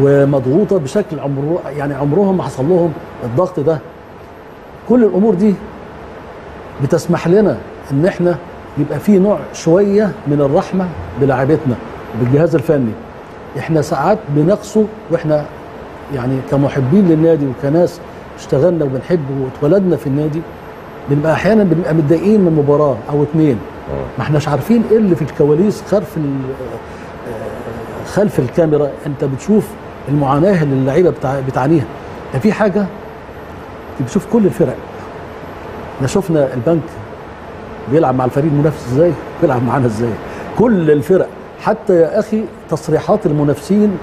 ومضغوطه بشكل عمره يعني عمرهم ما حصل لهم الضغط ده. كل الامور دي بتسمح لنا ان احنا يبقى في نوع شويه من الرحمه بلاعيبتنا بالجهاز الفني. احنا ساعات بنقصه، واحنا يعني كمحبين للنادي وكناس اشتغلنا وبنحبه واتولدنا في النادي بنبقى احيانا بنبقى متضايقين من مباراه او اتنين، ما احناش عارفين ايه اللي في الكواليس خلف خلف الكاميرا. انت بتشوف المعاناه اللي اللعيبه بتعانيها. ده في حاجه بتشوف كل الفرق، احنا شفنا البنك بيلعب مع الفريق المنافس ازاي، بيلعب معانا ازاي، كل الفرق. حتى يا اخي تصريحات المنافسين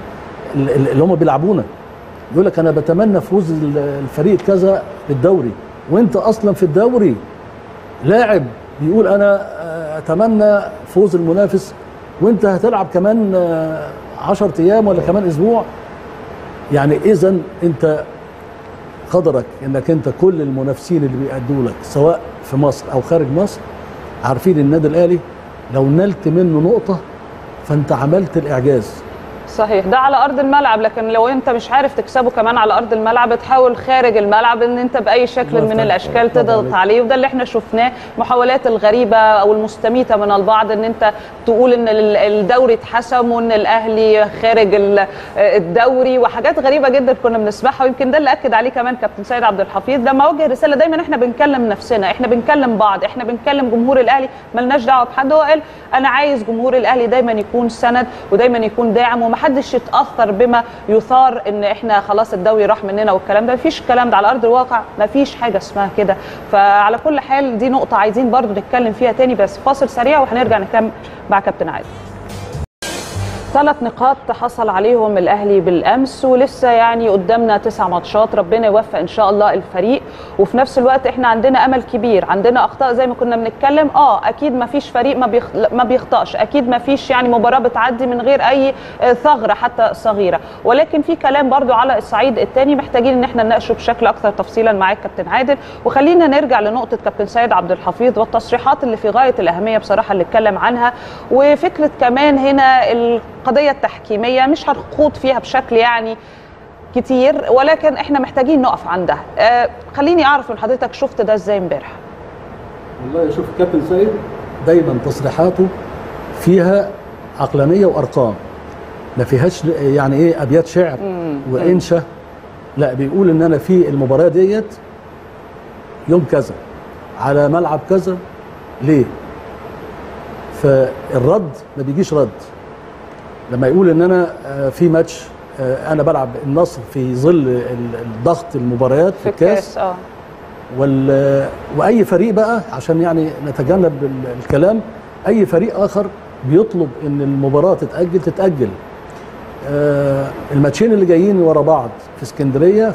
اللي هم بيلعبونا يقول لك انا بتمنى فوز الفريق كذا بالدوري، وانت اصلا في الدوري لاعب بيقول انا اتمنى فوز المنافس وانت هتلعب كمان عشرة ايام ولا كمان اسبوع. يعني اذا انت قدرك انك انت كل المنافسين اللي بيقدموا لك سواء في مصر او خارج مصر عارفين النادي الاهلي لو نلت منه نقطه فانت عملت الاعجاز. صحيح، ده على ارض الملعب، لكن لو انت مش عارف تكسبه كمان على ارض الملعب تحاول خارج الملعب ان انت باي شكل من الاشكال تضغط عليه. وده اللي احنا شفناه، محاولات الغريبه او المستميته من البعض ان انت تقول ان الدوري اتحسم وان الاهلي خارج الدوري وحاجات غريبه جدا كنا بنسمعها. ويمكن ده اللي اكد عليه كمان كابتن سعيد عبد الحفيظ لما وجه رساله، دايما احنا بنكلم نفسنا، احنا بنكلم بعض، احنا بنكلم جمهور الاهلي، مالناش دعوه بحد. هو قال انا عايز جمهور الاهلي دايما يكون سند ودايما يكون داعم وما محدش يتاثر بما يثار ان احنا خلاص الدوري راح مننا والكلام ده، مفيش الكلام ده على ارض الواقع، مفيش حاجه اسمها كده. فعلى كل حال دي نقطه عايزين برضو نتكلم فيها تاني، بس فاصل سريع وهنرجع نكمل مع كابتن عادل. ثلاث نقاط حصل عليهم الاهلي بالامس ولسه يعني قدامنا تسع ماتشات، ربنا يوفق ان شاء الله الفريق. وفي نفس الوقت احنا عندنا امل كبير، عندنا اخطاء زي ما كنا بنتكلم. اه اكيد ما فيش فريق ما ما بيخطاش، اكيد ما فيش يعني مباراه بتعدي من غير اي ثغره حتى صغيره، ولكن في كلام برضو على الصعيد الثاني محتاجين ان احنا نناقشه بشكل اكثر تفصيلا معاك كابتن عادل. وخلينا نرجع لنقطه كابتن سيد عبد الحفيظ والتصريحات اللي في غايه الاهميه بصراحه اللي اتكلم عنها، وفكره كمان هنا ال القضية التحكيمية مش هنخوض فيها بشكل يعني كتير، ولكن احنا محتاجين نقف عندها. آه خليني اعرف من حضرتك شفت ده ازاي امبارح؟ والله شوف الكابتن سيد دايما تصريحاته فيها عقلانية وارقام، ما فيهاش يعني ايه ابيات شعر وانشا، لا بيقول ان انا في المباراة ديت يوم كذا على ملعب كذا ليه؟ فالرد ما بيجيش رد. لما يقول ان انا في ماتش انا بلعب النصر في ظل الضغط المباريات في الكاس اه واي فريق بقى عشان يعني نتجنب الكلام، اي فريق اخر بيطلب ان المباراه تتاجل تتاجل. الماتشين اللي جايين ورا بعض في اسكندريه،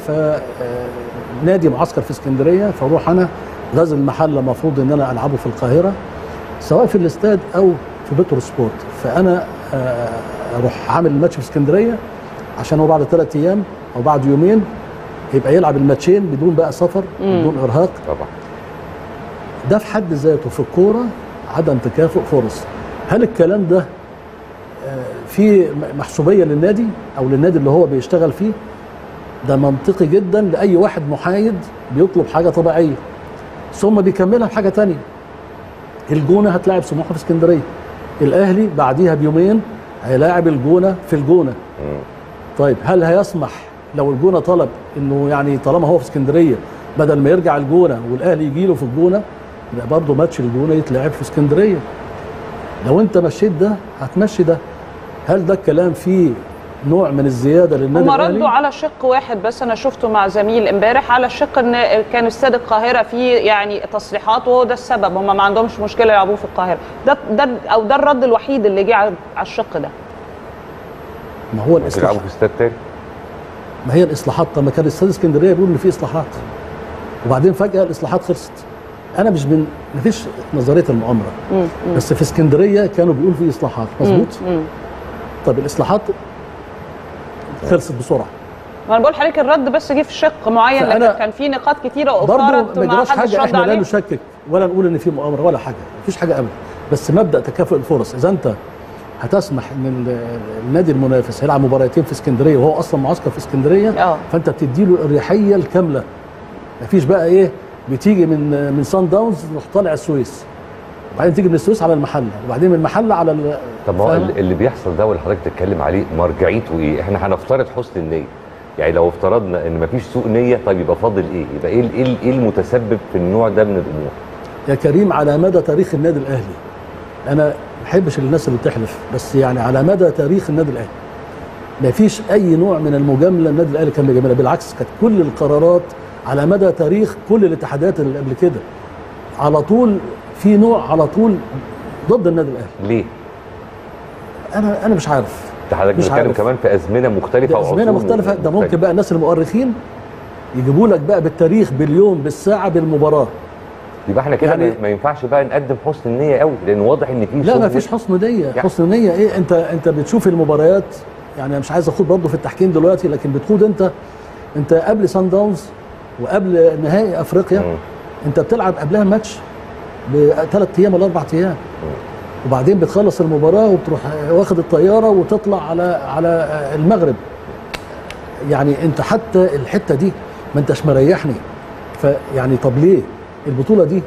فنادي معسكر في اسكندريه، فاروح انا غزل المحله المفروض ان انا العبه في القاهره سواء في الاستاد او في بترو سبورت، فانا اروح عامل الماتش في اسكندريه عشان هو بعد ثلاث ايام او بعد يومين يبقى يلعب الماتشين بدون بقى سفر بدون ارهاق. طبعا ده في حد ذاته في الكوره عدم تكافؤ فرص. هل الكلام ده في محسوبيه للنادي او للنادي اللي هو بيشتغل فيه؟ ده منطقي جدا لاي واحد محايد بيطلب حاجه طبيعيه ثم بيكملها بحاجه ثانيه. الجونه هتلاعب سموحه في اسكندريه، الاهلي بعديها بيومين هيلاعب الجونه في الجونه. طيب هل هيسمح لو الجونه طلب انه يعني طالما هو في اسكندريه بدل ما يرجع الجونه والاهلي يجي له في الجونه يبقى برضه ماتش الجونه يتلعب في اسكندريه؟ لو انت مشيت ده هتمشي ده. هل ده الكلام فيه نوع من الزياده للنادي الاهلي؟ هم ردوا على شق واحد بس، انا شفته مع زميل امبارح على الشق ان كان استاد القاهره فيه يعني تصريحات وهو ده السبب، هم ما عندهمش مشكله يلعبوه في القاهره، ده ده او ده الرد الوحيد اللي جه على الشق ده. ما هو الاصلاحات بيلعبوا في استاد تاني. ما هي الاصلاحات؟ طب ما كان استاد اسكندريه بيقول ان في اصلاحات وبعدين فجاه الاصلاحات خلصت. انا مش من مفيش نظريه المؤامره مم. مم. بس في اسكندريه كانوا بيقولوا في اصلاحات، مظبوط؟ طب الاصلاحات خلصت بسرعه. ما انا بقول لحضرتك الرد بس جه في شق معين لكن كان في نقاط كتيره واثارت ما حدش رد عليها. لا نشكك ولا نقول ان في مؤامره ولا حاجه، مفيش حاجه ابدا، بس مبدا تكافؤ الفرص. اذا انت هتسمح ان النادي المنافس هيلعب مباراتين في اسكندريه وهو اصلا معسكر في اسكندريه أوه. فانت بتدي له الاريحيه الكامله، مفيش بقى ايه بتيجي من من سان داونز تروح طالع السويس وبعدين تيجي من السويس على المحله وبعدين من المحله على ال... طب ما هو اللي بيحصل ده واللي حضرتك بتتكلم عليه مرجعيته ايه؟ احنا هنفترض حسن النيه، يعني لو افترضنا ان مفيش سوء نيه طيب يبقى فاضل ايه؟ يبقى ايه ايه ايه المتسبب في النوع ده من الامور؟ يا كريم على مدى تاريخ النادي الاهلي، انا ما بحبش الناس اللي بتحلف، بس يعني على مدى تاريخ النادي الاهلي مفيش اي نوع من المجامله النادي الاهلي كان بيجاملها، بالعكس كانت كل القرارات على مدى تاريخ كل الاتحادات اللي قبل كده على طول في نوع على طول ضد النادي الاهلي. ليه؟ انا انا مش عارف. حضرتك بتتكلم كمان في ازمنه مختلفه وعصور ازمنه مختلفه، ده ممكن بقى الناس المؤرخين يجيبوا لك بقى بالتاريخ باليوم بالساعه بالمباراه. يبقى احنا كده يعني ما ينفعش بقى نقدم حسن نيه قوي لان واضح ان في لا ما فيش حسن نيه يعني. حسن نيه ايه؟ انت انت بتشوف المباريات، يعني انا مش عايز اخوض برضه في التحكيم دلوقتي، لكن بتخوض انت انت قبل سان داونز وقبل نهائي افريقيا مم. انت بتلعب قبلها ماتش بثلاث ايام ولا اربع ايام وبعدين بتخلص المباراه وبتروح واخد الطياره وتطلع على على المغرب. يعني انت حتى الحته دي ما انتش مريحني، فيعني طب ليه؟ البطوله دي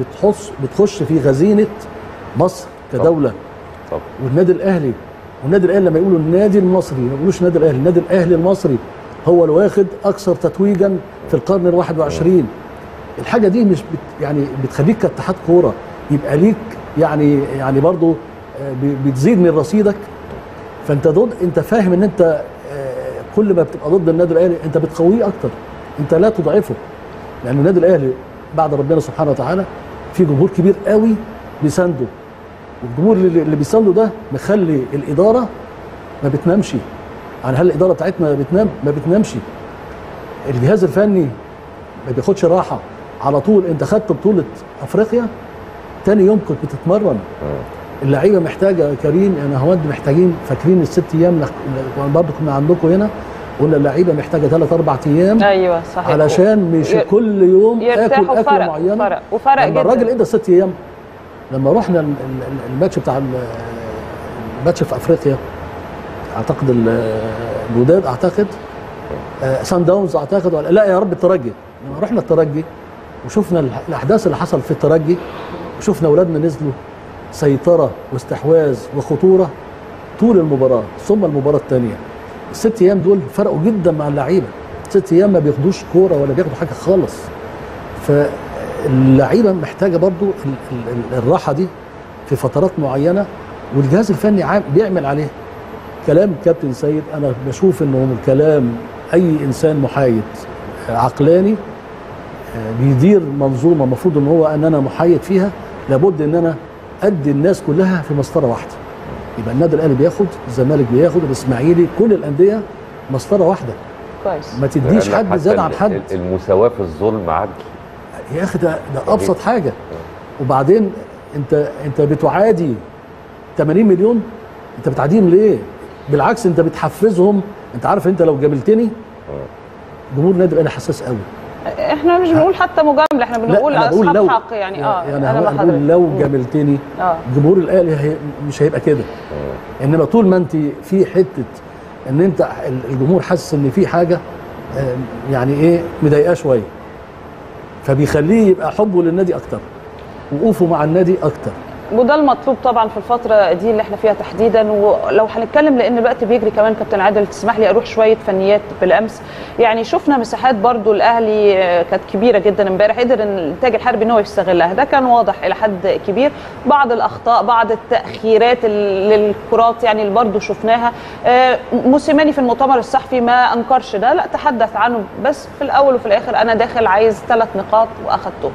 بتحص بتخش في خزينه مصر كدوله. طب والنادي الاهلي والنادي الاهلي لما يقولوا النادي المصري ما يقولوش النادي الاهلي، النادي الاهلي المصري هو اللي واخد اكثر تتويجا في القرن ال واحد وعشرين. الحاجه دي مش بت يعني بتخليك كاتحاد كوره يبقى ليك يعني يعني برضه بتزيد من رصيدك، فانت ضد، انت فاهم ان انت كل ما بتبقى ضد النادي الاهلي انت بتقويه اكتر، انت لا تضعفه، لان النادي الاهلي بعد ربنا سبحانه وتعالى في جمهور كبير قوي بيسانده، والجمهور اللي بيسانده ده مخلي الاداره ما بتنامش. يعني هل الاداره بتاعتنا بتنام؟ ما بتنامش. الجهاز الفني ما بياخدش راحه، على طول انت خدت بطوله افريقيا تاني يوم كنت بتتمرن. اللعيبه محتاجه يا كريم، نهاوند محتاجين، فاكرين الست ايام برضه كنا عندكم هنا قلنا اللعيبه محتاجه ثلاث اربع ايام. ايوه صحيح، علشان مش ير... كل يوم اكل اكل معينه. فرق وفرق جدا. الراجل ايه ده ست ايام؟ لما رحنا الماتش بتاع الماتش في افريقيا اعتقد الوداد اعتقد آه سان داونز اعتقد ولا لا يا رب الترجي، لما رحنا الترجي وشفنا الاحداث اللي حصل في الترجي وشفنا اولادنا نزلوا سيطره واستحواذ وخطوره طول المباراه ثم المباراه الثانيه. الست ايام دول فرقوا جدا مع اللعيبه، ست ايام ما بياخدوش كوره ولا بياخدوا حاجه خالص، فاللعيبه محتاجه برضو الراحه دي في فترات معينه، والجهاز الفني بيعمل عليها. كلام كابتن سيد انا بشوف انه كلام اي انسان محايد عقلاني بيدير منظومه المفروض ان هو ان انا محايد فيها، لابد ان انا ادي الناس كلها في مسطره واحده. يبقى النادي الاهلي بياخد، الزمالك بياخد، الاسماعيلي، كل الانديه مسطره واحده. كويس، ما تديش حد زاد عن حد. المساواه في الظلم عدل يا اخي، ده ابسط حاجه. وبعدين انت انت بتعادي ثمانين مليون، انت بتعاديهم ليه؟ بالعكس انت بتحفزهم. انت عارف انت لو جاملتني جمهور النادي الاهلي حساس قوي. احنا مش بنقول حتى مجامله، احنا بنقول على اصحاب حق يعني. اه يعني انا بقول لو جاملتني جمهور الاهلي هي مش هيبقى كده. انما طول ما انت في حته ان انت الجمهور حاسس ان في حاجه يعني ايه مضايقاه شويه، فبيخليه يبقى حبه للنادي اكتر، وقوفه مع النادي اكتر، وده المطلوب طبعا في الفتره دي اللي احنا فيها تحديدا. ولو هنتكلم لان الوقت بيجري كمان كابتن عادل، تسمح لي اروح شويه فنيات. بالامس يعني شفنا مساحات برضو الاهلي كانت كبيره جدا امبارح، قدر الانتاج الحربي ان هو يستغلها، ده كان واضح الى حد كبير. بعض الاخطاء، بعض التاخيرات للكرات يعني اللي برضو شفناها. موسيماني في المؤتمر الصحفي ما انكرش ده، لا تحدث عنه، بس في الاول وفي الاخر انا داخل عايز ثلاث نقاط واخدتهم.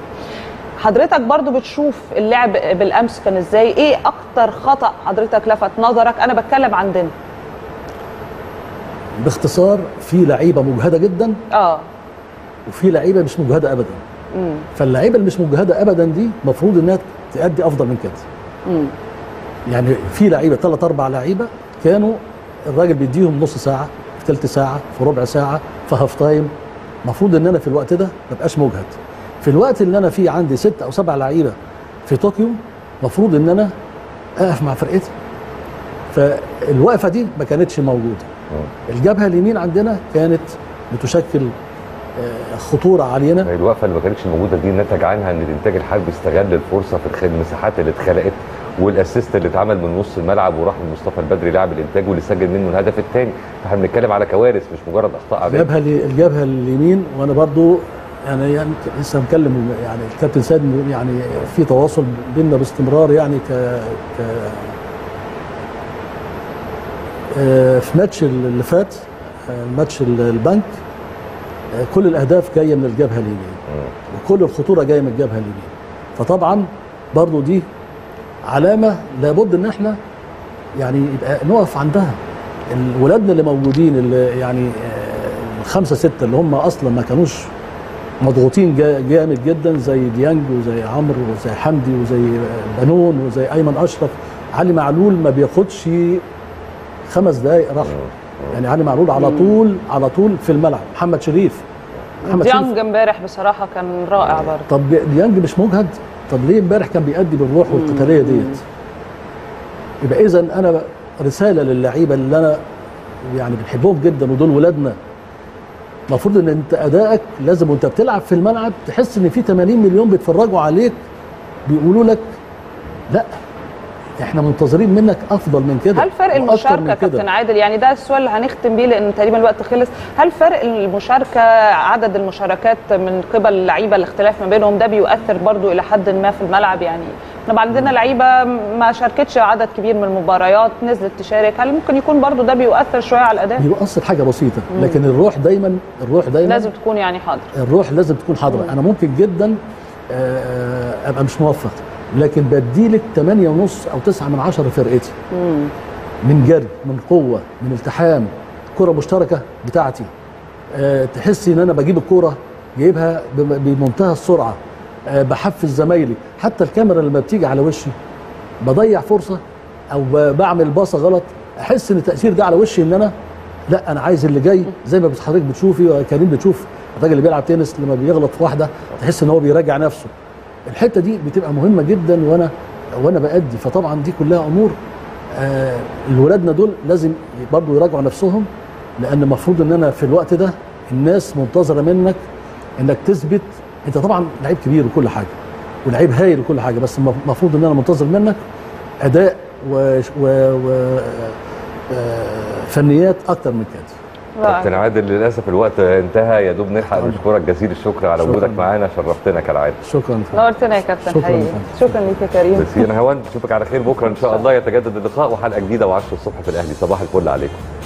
حضرتك برضو بتشوف اللعب بالامس كان ازاي؟ ايه اكتر خطأ حضرتك لفت نظرك؟ انا بتكلم عندنا باختصار، في لعيبه مجهده جدا اه وفي لعيبه مش مجهده ابدا. امم فاللعيبه اللي مش مجهده ابدا دي المفروض انها تأدي افضل من كده. امم يعني في لعيبه ثلاث اربع لعيبه كانوا الراجل بيديهم نص ساعه، في ثلث ساعه، في ربع ساعه، في هاف تايم، المفروض ان انا في الوقت ده ما بقاش مجهد. في الوقت اللي انا فيه عندي ست او سبع لعيبه في طوكيو، المفروض ان انا اقف مع فرقتي، فالوقفه دي ما كانتش موجوده. الجبهه اليمين عندنا كانت بتشكل خطوره علينا. الوقفه اللي ما كانتش موجوده دي نتج عنها ان الانتاج الحربي استغل الفرصه في المساحات اللي اتخلقت، والاسيست اللي اتعمل من نص الملعب وراح لمصطفى البدري لاعب الانتاج واللي سجل منه الهدف الثاني. فاحنا بنتكلم على كوارث مش مجرد اخطاء عاديه. الجبهه الجبهه اليمين، وانا برضو انا يعني لسه مكلم يعني الكابتن سيد، يعني في تواصل بيننا باستمرار يعني ك ك في ماتش اللي فات، ماتش البنك، كل الاهداف جايه من الجبهه اليمين وكل الخطوره جايه من الجبهه اليمين. فطبعا برضو دي علامه لابد ان احنا يعني يبقى نقف عندها. ولادنا اللي موجودين اللي يعني الخمسه سته اللي هم اصلا ما كانوش مضغوطين جامد جدا، زي ديانج وزي عمرو وزي حمدي وزي بنون وزي ايمن اشرف. علي معلول ما بياخدش خمس دقائق راحه، يعني علي معلول على طول على طول في الملعب. محمد شريف، محمد ديانج امبارح بصراحه كان رائع برضه. طب ديانج مش مجهد؟ طب ليه امبارح كان بيأدي بالروح والقتاليه ديت؟ يبقى اذا انا رساله للعيبه اللي انا يعني بنحبهم جدا ودول ولادنا، المفروض ان انت ادائك لازم وانت بتلعب في الملعب تحس ان في ثمانين مليون بيتفرجوا عليك بيقولوا لك لا احنا منتظرين منك افضل من كده. هل فرق المشاركه كابتن عادل، يعني ده السؤال اللي هنختم بيه لان تقريبا الوقت خلص، هل فرق المشاركه، عدد المشاركات من قبل اللعيبه، الاختلاف ما بينهم ده بيؤثر برضو الى حد ما في الملعب؟ يعني احنا عندنا لعيبه ما شاركتش عدد كبير من المباريات نزلت تشارك، هل ممكن يكون برضو ده بيؤثر شويه على الاداء؟ بيؤثر حاجه بسيطه، لكن الروح دايما الروح دايما لازم تكون يعني حاضره. الروح لازم تكون حاضره. انا ممكن جدا ابقى مش موفق، لكن بديلك ثمانية ونص أو تسعة من عشرة فرقتي، مم. من جري، من قوة، من التحام، كرة مشتركة بتاعتي، أه تحسي إن أنا بجيب الكرة جايبها بمنتهى السرعة، أه بحفز زمايلي. حتى الكاميرا لما بتيجي على وشي بضيع فرصة أو بعمل باصة غلط، أحس إن التأثير ده على وشي إن أنا لا أنا عايز اللي جاي. زي ما حضرتك بتشوفي وكريم بتشوف الراجل اللي بيلعب تنس لما بيغلط في واحدة تحس إن هو بيراجع نفسه. الحته دي بتبقى مهمه جدا وانا وانا بادي. فطبعا دي كلها امور آه الولادنا دول لازم برضو يراجعوا نفسهم، لان المفروض ان انا في الوقت ده الناس منتظره منك انك تثبت. انت طبعا لعيب كبير وكل حاجه ولعيب هايل وكل حاجه، بس المفروض ان انا منتظر منك اداء و, و... و... آه فنيات اكتر من كده. كابتن عادل للاسف الوقت انتهى، يا دوب نلحق. نشكرك جزيل الشكر على وجودك معانا، شرفتنا كالعاده. شكرا، نورتنا يا كابتن حقيقي. شكرا ليك يا كريم. نهاوند، نشوفك على خير بكره ان شاء الله، يتجدد اللقاء وحلقه جديده وعشرة الصبح في الاهلي. صباح الفل عليكم.